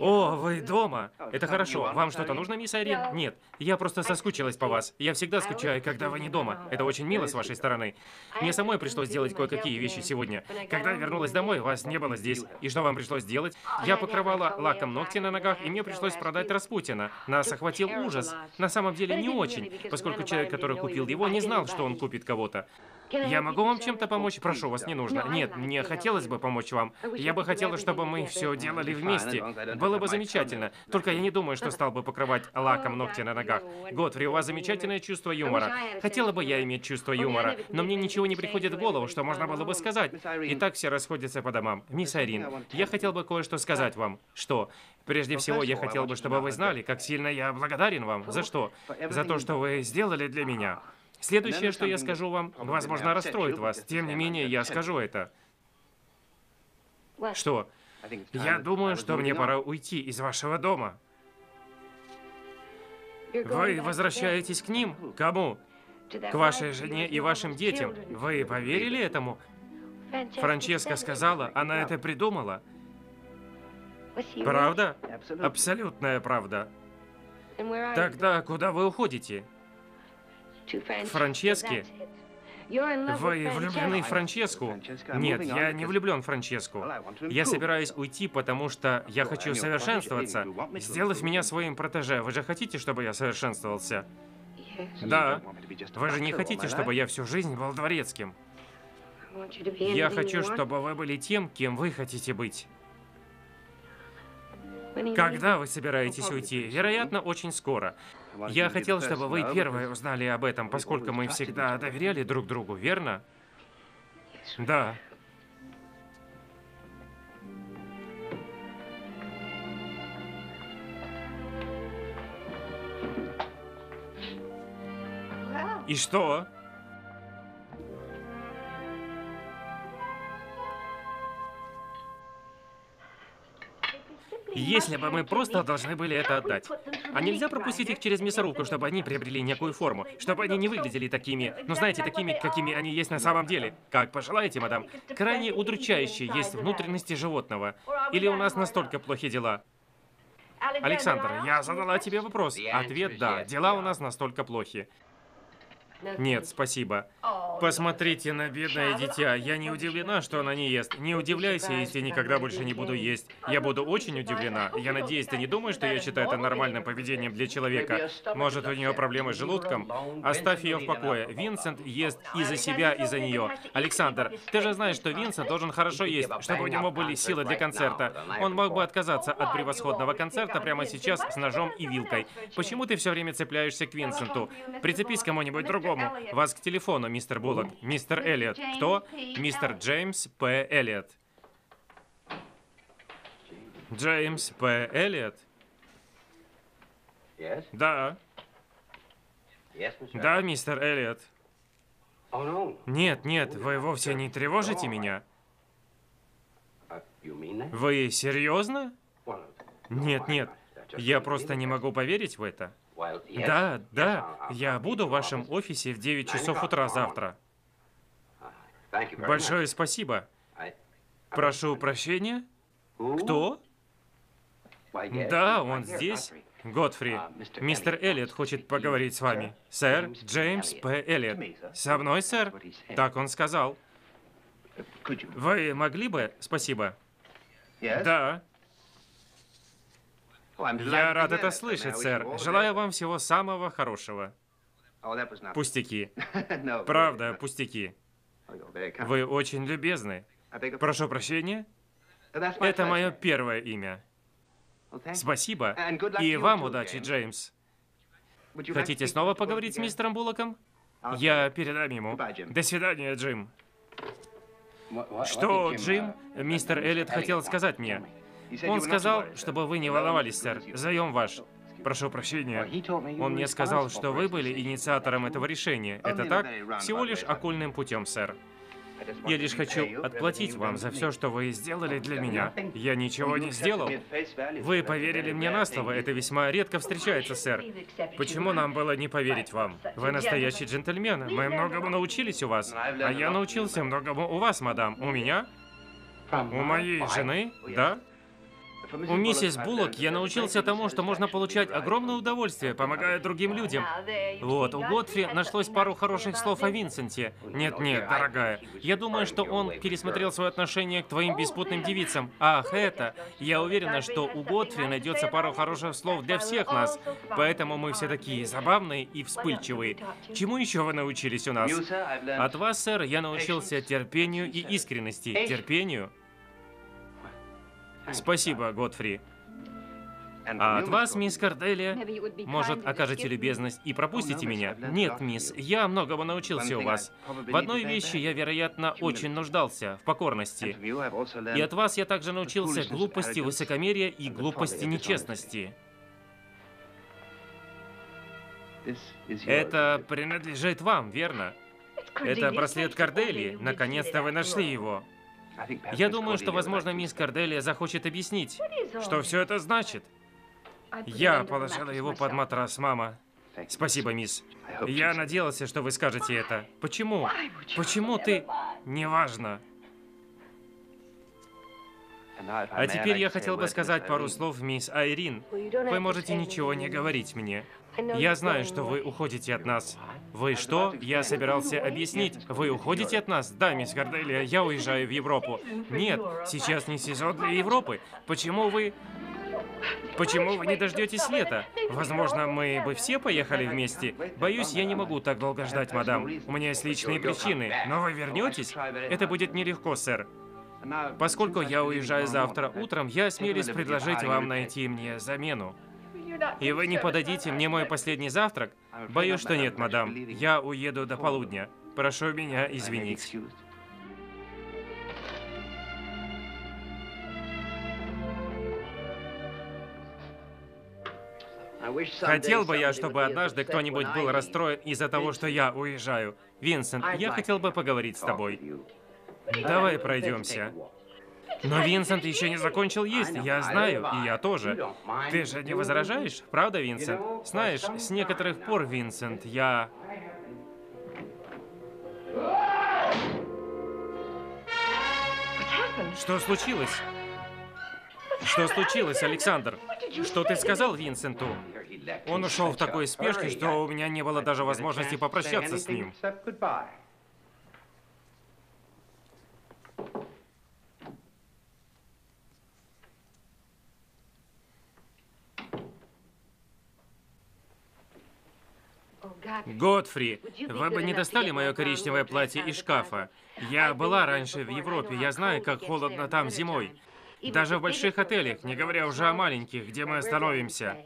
О, вы дома? Это хорошо. Вам что-то нужно, мисс Айрин? Нет, я просто соскучилась по вас. Я всегда скучаю, когда вы не дома. Это очень мило с вашей стороны. Мне самой пришлось делать кое-какие вещи сегодня. Когда я вернулась домой, вас не было здесь. И что вам пришлось делать? Я покрывала лаком ногти на ногах, и мне пришлось продать Распутина. Нас охватил ужас. На самом деле не очень, поскольку человек, который купил его, не знал, что он купит кого-то. Я могу вам чем-то помочь? Прошу вас, не нужно. Нет, мне хотелось бы помочь вам. Я бы хотела, чтобы мы все делали вместе. Было бы замечательно. Только я не думаю, что стал бы покрывать лаком ногти на ногах. Годфри, у вас замечательное чувство юмора. Хотела бы я иметь чувство юмора, но мне ничего не приходит в голову, что можно было бы сказать. И так все расходятся по домам. Мисс Айрин, я хотел бы кое-что сказать вам. Что? Прежде всего, я хотел бы, чтобы вы знали, как сильно я благодарен вам. За что? За то, что вы сделали для меня. Следующее, что я скажу вам, возможно, расстроит вас. Тем не менее, я скажу это. Что? Я думаю, что мне пора уйти из вашего дома. Вы возвращаетесь к ним? Кому? К вашей жене и вашим детям. Вы поверили этому? Франческа сказала, она это придумала. Правда? Абсолютная правда. Тогда куда вы уходите? Франчески? Вы влюблены в Франческу? Нет, я не влюблен в Франческу. Я собираюсь уйти, потому что я хочу совершенствоваться, сделав меня своим протеже. Вы же хотите, чтобы я совершенствовался? Да. Вы же не хотите, чтобы я всю жизнь был дворецким? Я хочу, чтобы вы были тем, кем вы хотите быть. Когда вы собираетесь уйти? Вероятно, очень скоро. Я хотел, чтобы вы первые узнали об этом, поскольку мы всегда доверяли друг другу, верно? Да. И что? Если бы мы просто должны были это отдать. А нельзя пропустить их через мясорубку, чтобы они приобрели некую форму, чтобы они не выглядели такими, ну знаете, такими, какими они есть на самом деле. Как пожелаете, мадам. Крайне удручающе есть внутренности животного. Или у нас настолько плохи дела? Александр, я задала тебе вопрос. Ответ – да. Дела у нас настолько плохи. Нет, спасибо. Посмотрите на бедное дитя. Я не удивлена, что она не ест. Не удивляйся, если никогда больше не буду есть. Я буду очень удивлена. Я надеюсь, ты не думаешь, что я считаю это нормальным поведением для человека. Может, у нее проблемы с желудком? Оставь ее в покое. Винсент ест и за себя, и за нее. Александр, ты же знаешь, что Винсент должен хорошо есть, чтобы у него были силы для концерта. Он мог бы отказаться от превосходного концерта прямо сейчас с ножом и вилкой. Почему ты все время цепляешься к Винсенту? Прицепись к кому-нибудь другому. Вас к телефону, мистер Буллок. Мистер Эллиот. Кто? Мистер Джеймс П. Эллиот. Джеймс П. Эллиот? Да. Да, мистер Эллиот. Нет, нет, вы вовсе не тревожите меня. Вы серьезно? Нет, нет, я просто не могу поверить в это. Да, да, я буду в вашем офисе в девять часов утра завтра. Большое спасибо. Прошу прощения. Кто? Да, он здесь. Годфри. Мистер Эллиот хочет поговорить с вами. Сэр, Джеймс П. Эллиот. Со мной, сэр? Так он сказал. Вы могли бы? Спасибо. Да. Я рад это слышать, сэр. Желаю вам всего самого хорошего. Пустяки. Правда, пустяки. Вы очень любезны. Прошу прощения. Это мое первое имя. Спасибо. И вам удачи, Джеймс. Хотите снова поговорить с мистером Буллоком? Я передам ему. До свидания, Джим. Что, Джим? Мистер Эллиот хотел сказать мне. Он сказал, чтобы вы не волновались, сэр. Заем ваш. Прошу прощения. Он мне сказал, что вы были инициатором этого решения. Это так? Всего лишь окольным путем, сэр. Я лишь хочу отплатить вам за все, что вы сделали для меня. Я ничего не сделал. Вы поверили мне на слово. Это весьма редко встречается, сэр. Почему нам было не поверить вам? Вы настоящий джентльмен. Мы многому научились у вас. А я научился многому у вас, мадам. У меня? У моей жены? Да? У миссис Буллок я научился тому, что можно получать огромное удовольствие, помогая другим людям. Вот, у Готфри нашлось пару хороших слов о Винсенте. Нет-нет, дорогая, я думаю, что он пересмотрел свое отношение к твоим беспутным девицам. Ах, это... Я уверена, что у Готфри найдется пару хороших слов для всех нас. Поэтому мы все такие забавные и вспыльчивые. Чему еще вы научились у нас? От вас, сэр, я научился терпению и искренности. Терпению? Спасибо, Готфри. А от вас, мисс Корделия, может, окажете любезность и пропустите меня? Нет, мисс, я многому научился у вас. В одной вещи я, вероятно, очень нуждался, в покорности. И от вас я также научился глупости высокомерия и глупости нечестности. Это принадлежит вам, верно? Это браслет Корделии. Наконец-то вы нашли его. Я думаю, что, возможно, мисс Корделия захочет объяснить, что все это значит. Я положила его под матрас, мама. Спасибо, мисс. Я надеялся, что вы скажете это. Почему? Почему ты... Неважно. А теперь я хотел бы сказать пару слов, мисс Айрин. Вы можете ничего не говорить мне. Я знаю, что вы уходите от нас. Вы что? Я собирался объяснить. Вы уходите от нас? Да, мисс Корделия, я уезжаю в Европу. Нет, сейчас не сезон для Европы. Почему вы... Почему вы не дождетесь лета? Возможно, мы бы все поехали вместе. Боюсь, я не могу так долго ждать, мадам. У меня есть личные причины. Но вы вернетесь? Это будет нелегко, сэр. Поскольку я уезжаю завтра утром, я осмелюсь предложить вам найти мне замену. И вы не подадите мне мой последний завтрак? Боюсь, что нет, мадам. Я уеду до полудня. Прошу меня извинить. Хотел бы я, чтобы однажды кто-нибудь был расстроен из-за того, что я уезжаю. Винсент, я хотел бы поговорить с тобой. Давай пройдемся. Но Винсент еще не закончил есть, я знаю, и я тоже. Ты же не возражаешь, правда, Винсент? Знаешь, с некоторых пор, Винсент, я... Что случилось? Что случилось, Александр? Что ты сказал Винсенту? Он ушел в такой спешке, что у меня не было даже возможности попрощаться с ним. Готфри, вы бы не достали мое коричневое платье из шкафа. Я была раньше в Европе, я знаю, как холодно там зимой. Даже в больших отелях, не говоря уже о маленьких, где мы остановимся.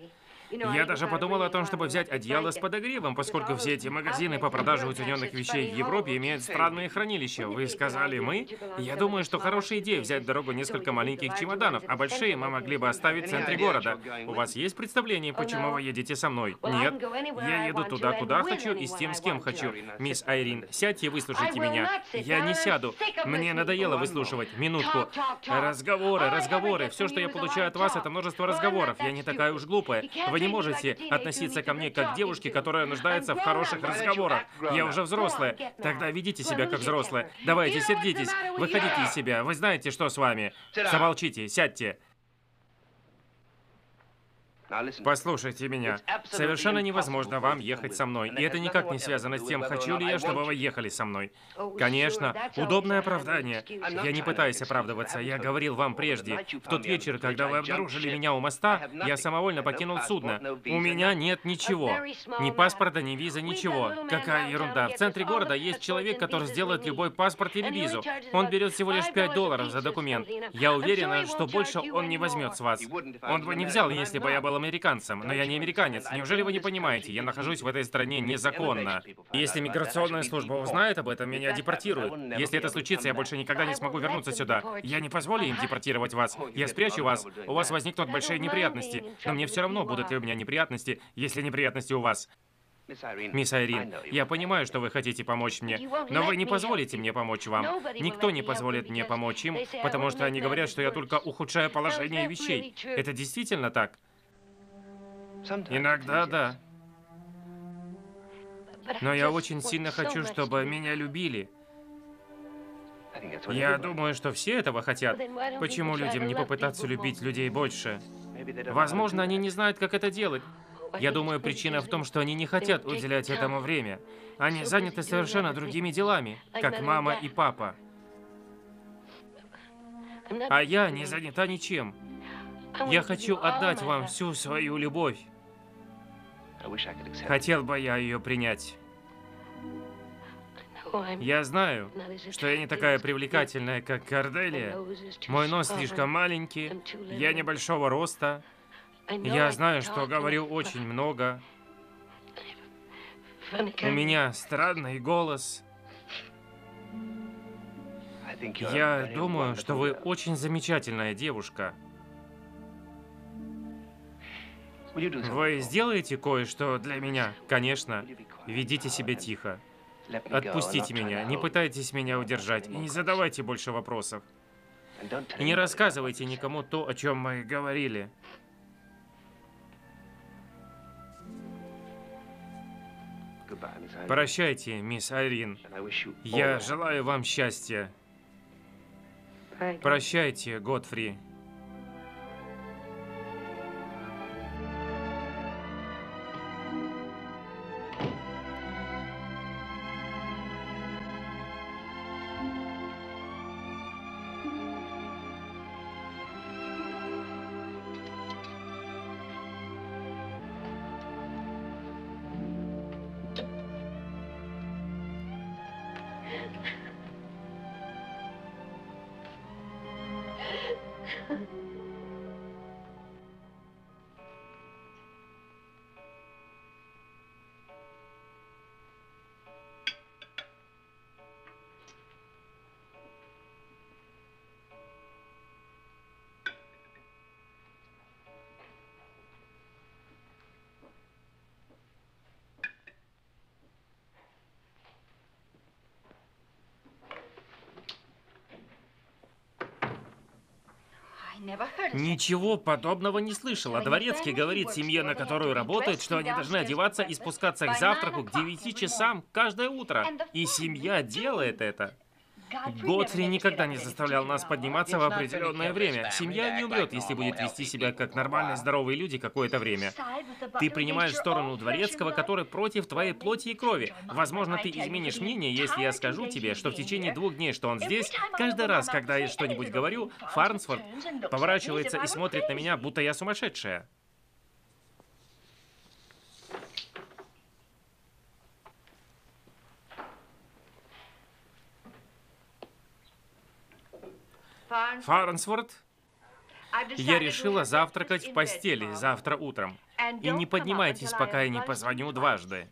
Я даже подумала о том, чтобы взять одеяло с подогревом, поскольку все эти магазины по продаже утюненных вещей в Европе имеют странные хранилища. Вы сказали «мы»? Я думаю, что хорошая идея взять в дорогу несколько маленьких чемоданов, а большие мы могли бы оставить в центре города. У вас есть представление, почему вы едете со мной? Нет. Я еду туда, куда хочу и с тем, с кем хочу. Мисс Айрин, сядьте и выслушайте меня. Я не сяду. Мне надоело выслушивать. Минутку. Разговоры, разговоры. Все, что я получаю от вас, это множество разговоров. Я не такая уж глупая. Вы не можете относиться ко мне как к девушке, которая нуждается в хороших разговорах. Я уже взрослая. Тогда ведите себя как взрослая. Давайте, сердитесь. Выходите из себя. Вы знаете, что с вами. Замолчите, сядьте. Послушайте меня. Совершенно невозможно вам ехать со мной. И это никак не связано с тем, хочу ли я, чтобы вы ехали со мной. Конечно, удобное оправдание. Я не пытаюсь оправдываться. Я говорил вам прежде. В тот вечер, когда вы обнаружили меня у моста, я самовольно покинул судно. У меня нет ничего. Ни паспорта, ни визы, ничего. Какая ерунда. В центре города есть человек, который сделает любой паспорт или визу. Он берет всего лишь пять долларов за документ. Я уверена, что больше он не возьмет с вас. Он бы не взял, если бы я был американцем, но я не американец. Неужели вы не понимаете? Я нахожусь в этой стране незаконно. Если миграционная служба узнает об этом, меня депортируют. Если это случится, я больше никогда не смогу вернуться сюда. Я не позволю им депортировать вас. Я спрячу вас. У вас возникнут большие неприятности. Но мне все равно, будут ли у меня неприятности, если неприятности у вас. Мисс Айрин, я понимаю, что вы хотите помочь мне, но вы не позволите мне помочь вам. Никто не позволит мне помочь им, потому что они говорят, что я только ухудшаю положение вещей. Это действительно так? Иногда да. Но я очень сильно хочу, чтобы меня любили. Я думаю, что все этого хотят. Почему людям не попытаться любить людей больше? Возможно, они не знают, как это делать. Я думаю, причина в том, что они не хотят уделять этому время. Они заняты совершенно другими делами, как мама и папа. А я не занята ничем. Я хочу отдать вам всю свою любовь. Хотел бы я ее принять. Я знаю, что я не такая привлекательная, как Корделия. Мой нос слишком маленький, я небольшого роста. Я знаю, что говорю очень много. У меня странный голос. Я думаю, что вы очень замечательная девушка. Вы сделаете кое-что для меня? Конечно. Ведите себя тихо. Отпустите меня, не пытайтесь меня удержать и не задавайте больше вопросов. И не рассказывайте никому то, о чем мы говорили. Прощайте, мисс Айрин. Я желаю вам счастья. Прощайте, Годфри. Ничего подобного не слышала. Дворецкий говорит семье, на которую работает, что они должны одеваться и спускаться к завтраку к девяти часам каждое утро. И семья делает это. Годфри никогда не заставлял нас подниматься в определенное время. Семья не умрет, если будет вести себя как нормальные здоровые люди какое-то время. Ты принимаешь сторону Дворецкого, который против твоей плоти и крови. Возможно, ты изменишь мнение, если я скажу тебе, что в течение двух дней, что он здесь, каждый раз, когда я что-нибудь говорю, Фарнсворт поворачивается и смотрит на меня, будто я сумасшедшая. Фарнсворт, я решила завтракать в постели завтра утром. И не поднимайтесь, пока я не позвоню дважды.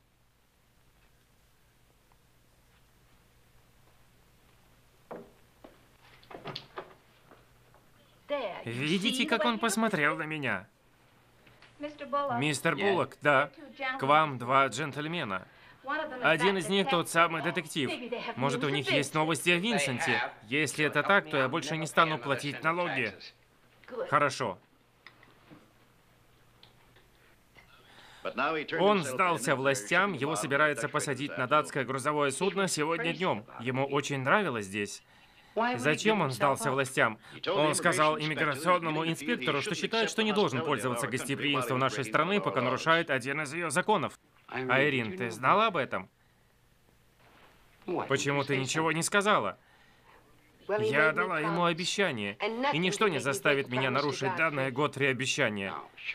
Видите, как он посмотрел на меня? Мистер Буллок, да, к вам два джентльмена. Один из них тот самый детектив. Может, у них есть новости о Винсенте? Если это так, то я больше не стану платить налоги. Хорошо. Он сдался властям, его собираются посадить на датское грузовое судно сегодня днем. Ему очень нравилось здесь. Зачем он сдался властям? Он сказал иммиграционному инспектору, что считает, что не должен пользоваться гостеприимством нашей страны, пока нарушает один из ее законов. Айрин, ты знала об этом? Почему ты ничего не сказала? Я дала ему обещание, и ничто не заставит меня нарушить данное Годфри обещание.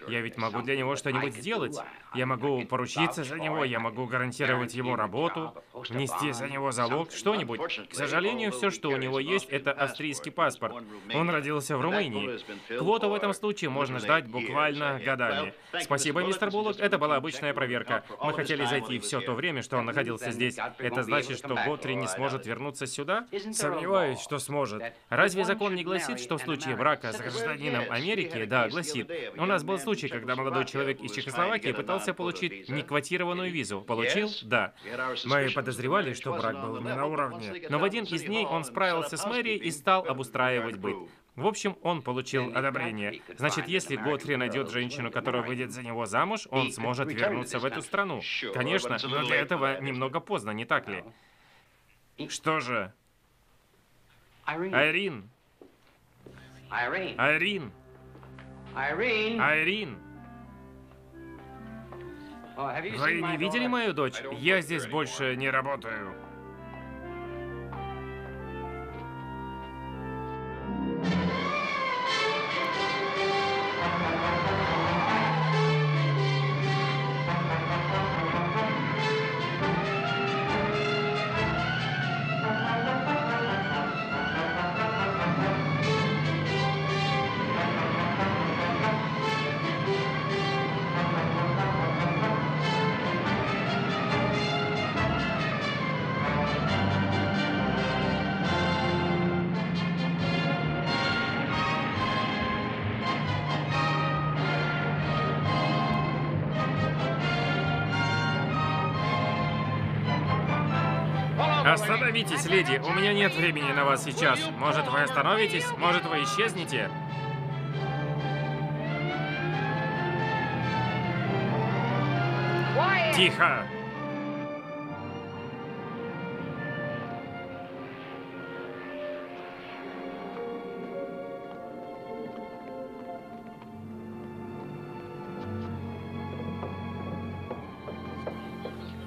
Я ведь могу для него что-нибудь сделать. Я могу поручиться за него, я могу гарантировать его работу, внести за него залог, что-нибудь. К сожалению, все, что у него есть, это австрийский паспорт. Он родился в Румынии. Квоту в этом случае можно ждать буквально годами. Спасибо, мистер Буллок, это была обычная проверка. Мы хотели зайти все то время, что он находился здесь. Это значит, что Годфри не сможет вернуться сюда? Сомневаюсь, что сможет. Разве закон не гласит, что в случае брака с гражданином Америки, да, гласит. У нас был случай, когда молодой человек из Чехословакии пытался получить неквотированную визу. Получил? Да. Мы подозревали, что брак был не на уровне. Но в один из дней он справился с мэрией и стал обустраивать быт. В общем, он получил одобрение. Значит, если Готфри найдет женщину, которая выйдет за него замуж, он сможет вернуться в эту страну. Конечно, но для этого немного поздно, не так ли? Что же? Айрин. Айрин. Айрин. Айрин. Вы не видели мою дочь? Я здесь больше не работаю. Остановитесь, леди, у меня нет времени на вас сейчас. Может, вы остановитесь? Может, вы исчезнете? Тихо!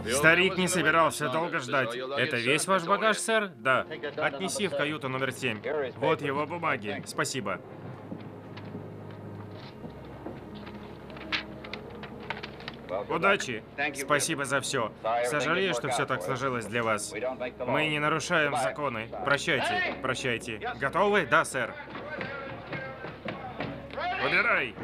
Старик не собирался долго ждать. Это весь ваш багаж, сэр? Да. Отнеси в каюту номер семь. Вот его бумаги. Спасибо. Удачи. Спасибо за все. Сожалею, что все так сложилось для вас. Мы не нарушаем законы. Прощайте. Прощайте. Готовы? Да, сэр. Убирай.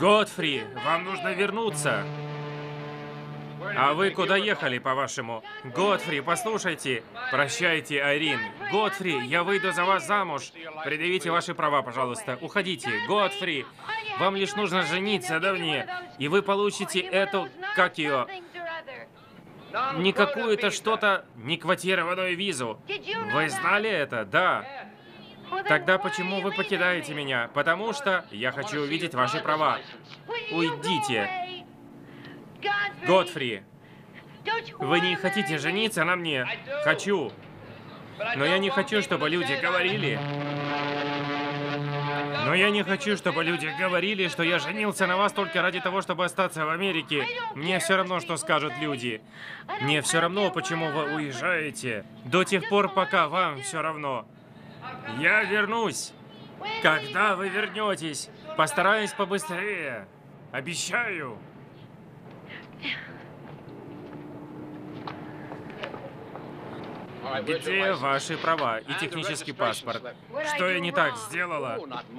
Готфри, вам нужно вернуться. А вы куда ехали, по-вашему? Готфри, послушайте. Прощайте, Айрин. Готфри, я выйду за вас замуж. Предъявите ваши права, пожалуйста. Уходите. Готфри, вам лишь нужно жениться, да мне. И вы получите эту, как ее, не какую-то что-то, не квотированную визу. Вы знали это? Да. Тогда почему вы покидаете меня? Потому что я хочу увидеть ваши права. Уйдите. Готфри, вы не хотите жениться на мне? Хочу. Но я не хочу, чтобы люди говорили... Но я не хочу, чтобы люди говорили, что я женился на вас только ради того, чтобы остаться в Америке. Мне все равно, что скажут люди. Мне все равно, почему вы уезжаете. До тех пор, пока вам все равно. Я вернусь. Когда вы вернетесь? Постараюсь побыстрее. Обещаю. Где ваши права и технический паспорт? Что я не так сделала?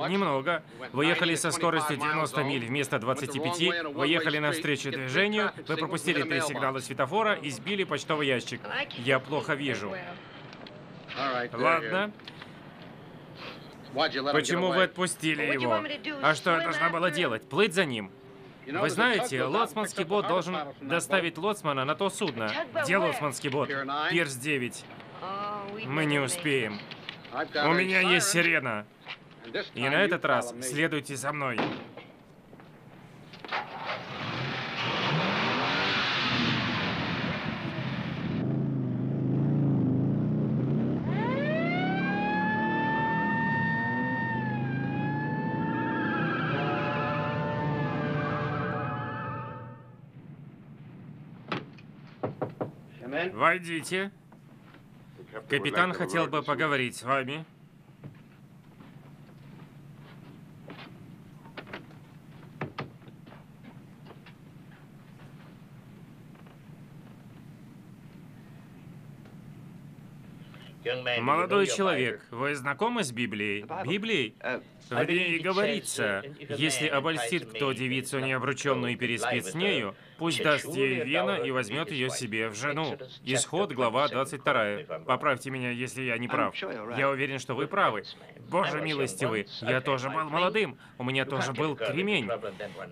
Немного. Вы ехали со скоростью девяносто миль вместо двадцати пяти, вы ехали навстречу движению, вы пропустили три сигнала светофора и сбили почтовый ящик. Я плохо вижу. Ладно. Почему вы отпустили его? А что я должна была делать? Плыть за ним? Вы знаете, лоцманский бот должен доставить лоцмана на то судно. Где лоцманский бот? Пирс девять. Мы не успеем. У меня есть сирена. И на этот раз следуйте за мной. Войдите. Капитан хотел бы поговорить с вами. Молодой человек, вы знакомы с Библией? Библией? В ней говорится, если обольстит кто девицу необрученную и переспит с нею, пусть даст ей вена и возьмет ее себе в жену. Исход, глава двадцать два. Поправьте меня, если я не прав. Я уверен, что вы правы. Боже милостивый, я тоже был молодым, у меня тоже был кремень.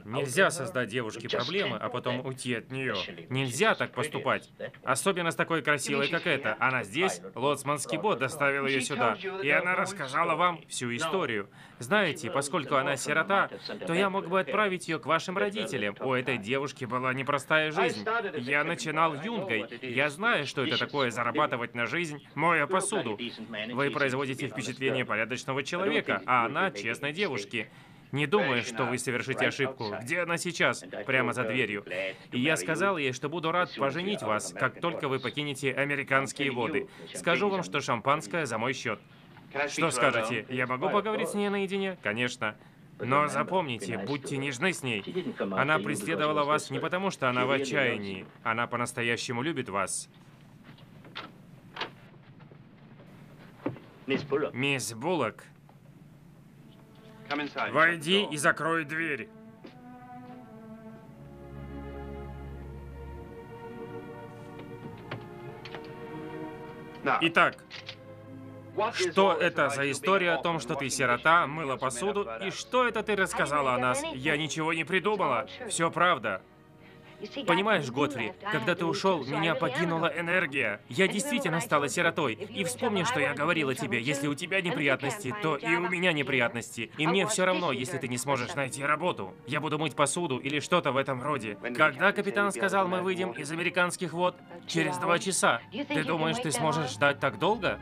Нельзя создать девушке проблемы, а потом уйти от нее. Нельзя так поступать. Особенно с такой красивой, как эта. Она здесь, лоцманский бот доставил ее сюда, и она рассказала вам всю историю. Знаете, поскольку она сирота, то я мог бы отправить ее к вашим родителям. У этой девушки была непростая жизнь. Я начинал юнгой. Я знаю, что это такое — зарабатывать на жизнь, моя посуду. Вы производите впечатление порядочного человека, а она честной девушки. Не думаю, что вы совершите ошибку. Где она сейчас? Прямо за дверью. И я сказал ей, что буду рад поженить вас, как только вы покинете американские воды. Скажу вам, что шампанское за мой счет. Что скажете? Я могу поговорить с ней наедине? Конечно. Но запомните, будьте нежны с ней. Она преследовала вас не потому, что она в отчаянии. Она по-настоящему любит вас. Мисс Буллок, войди и закрой дверь. Итак... Что это за история о том, что ты сирота, мыла посуду, и что это ты рассказала о нас? Я ничего не придумала. Все правда. Понимаешь, Готфри, когда ты ушел, меня покинула энергия. Я действительно стала сиротой. И вспомни, что я говорила тебе, если у тебя неприятности, то и у меня неприятности. И мне все равно, если ты не сможешь найти работу. Я буду мыть посуду или что-то в этом роде. Когда капитан сказал, мы выйдем из американских вод через два часа, ты думаешь, ты сможешь ждать так долго?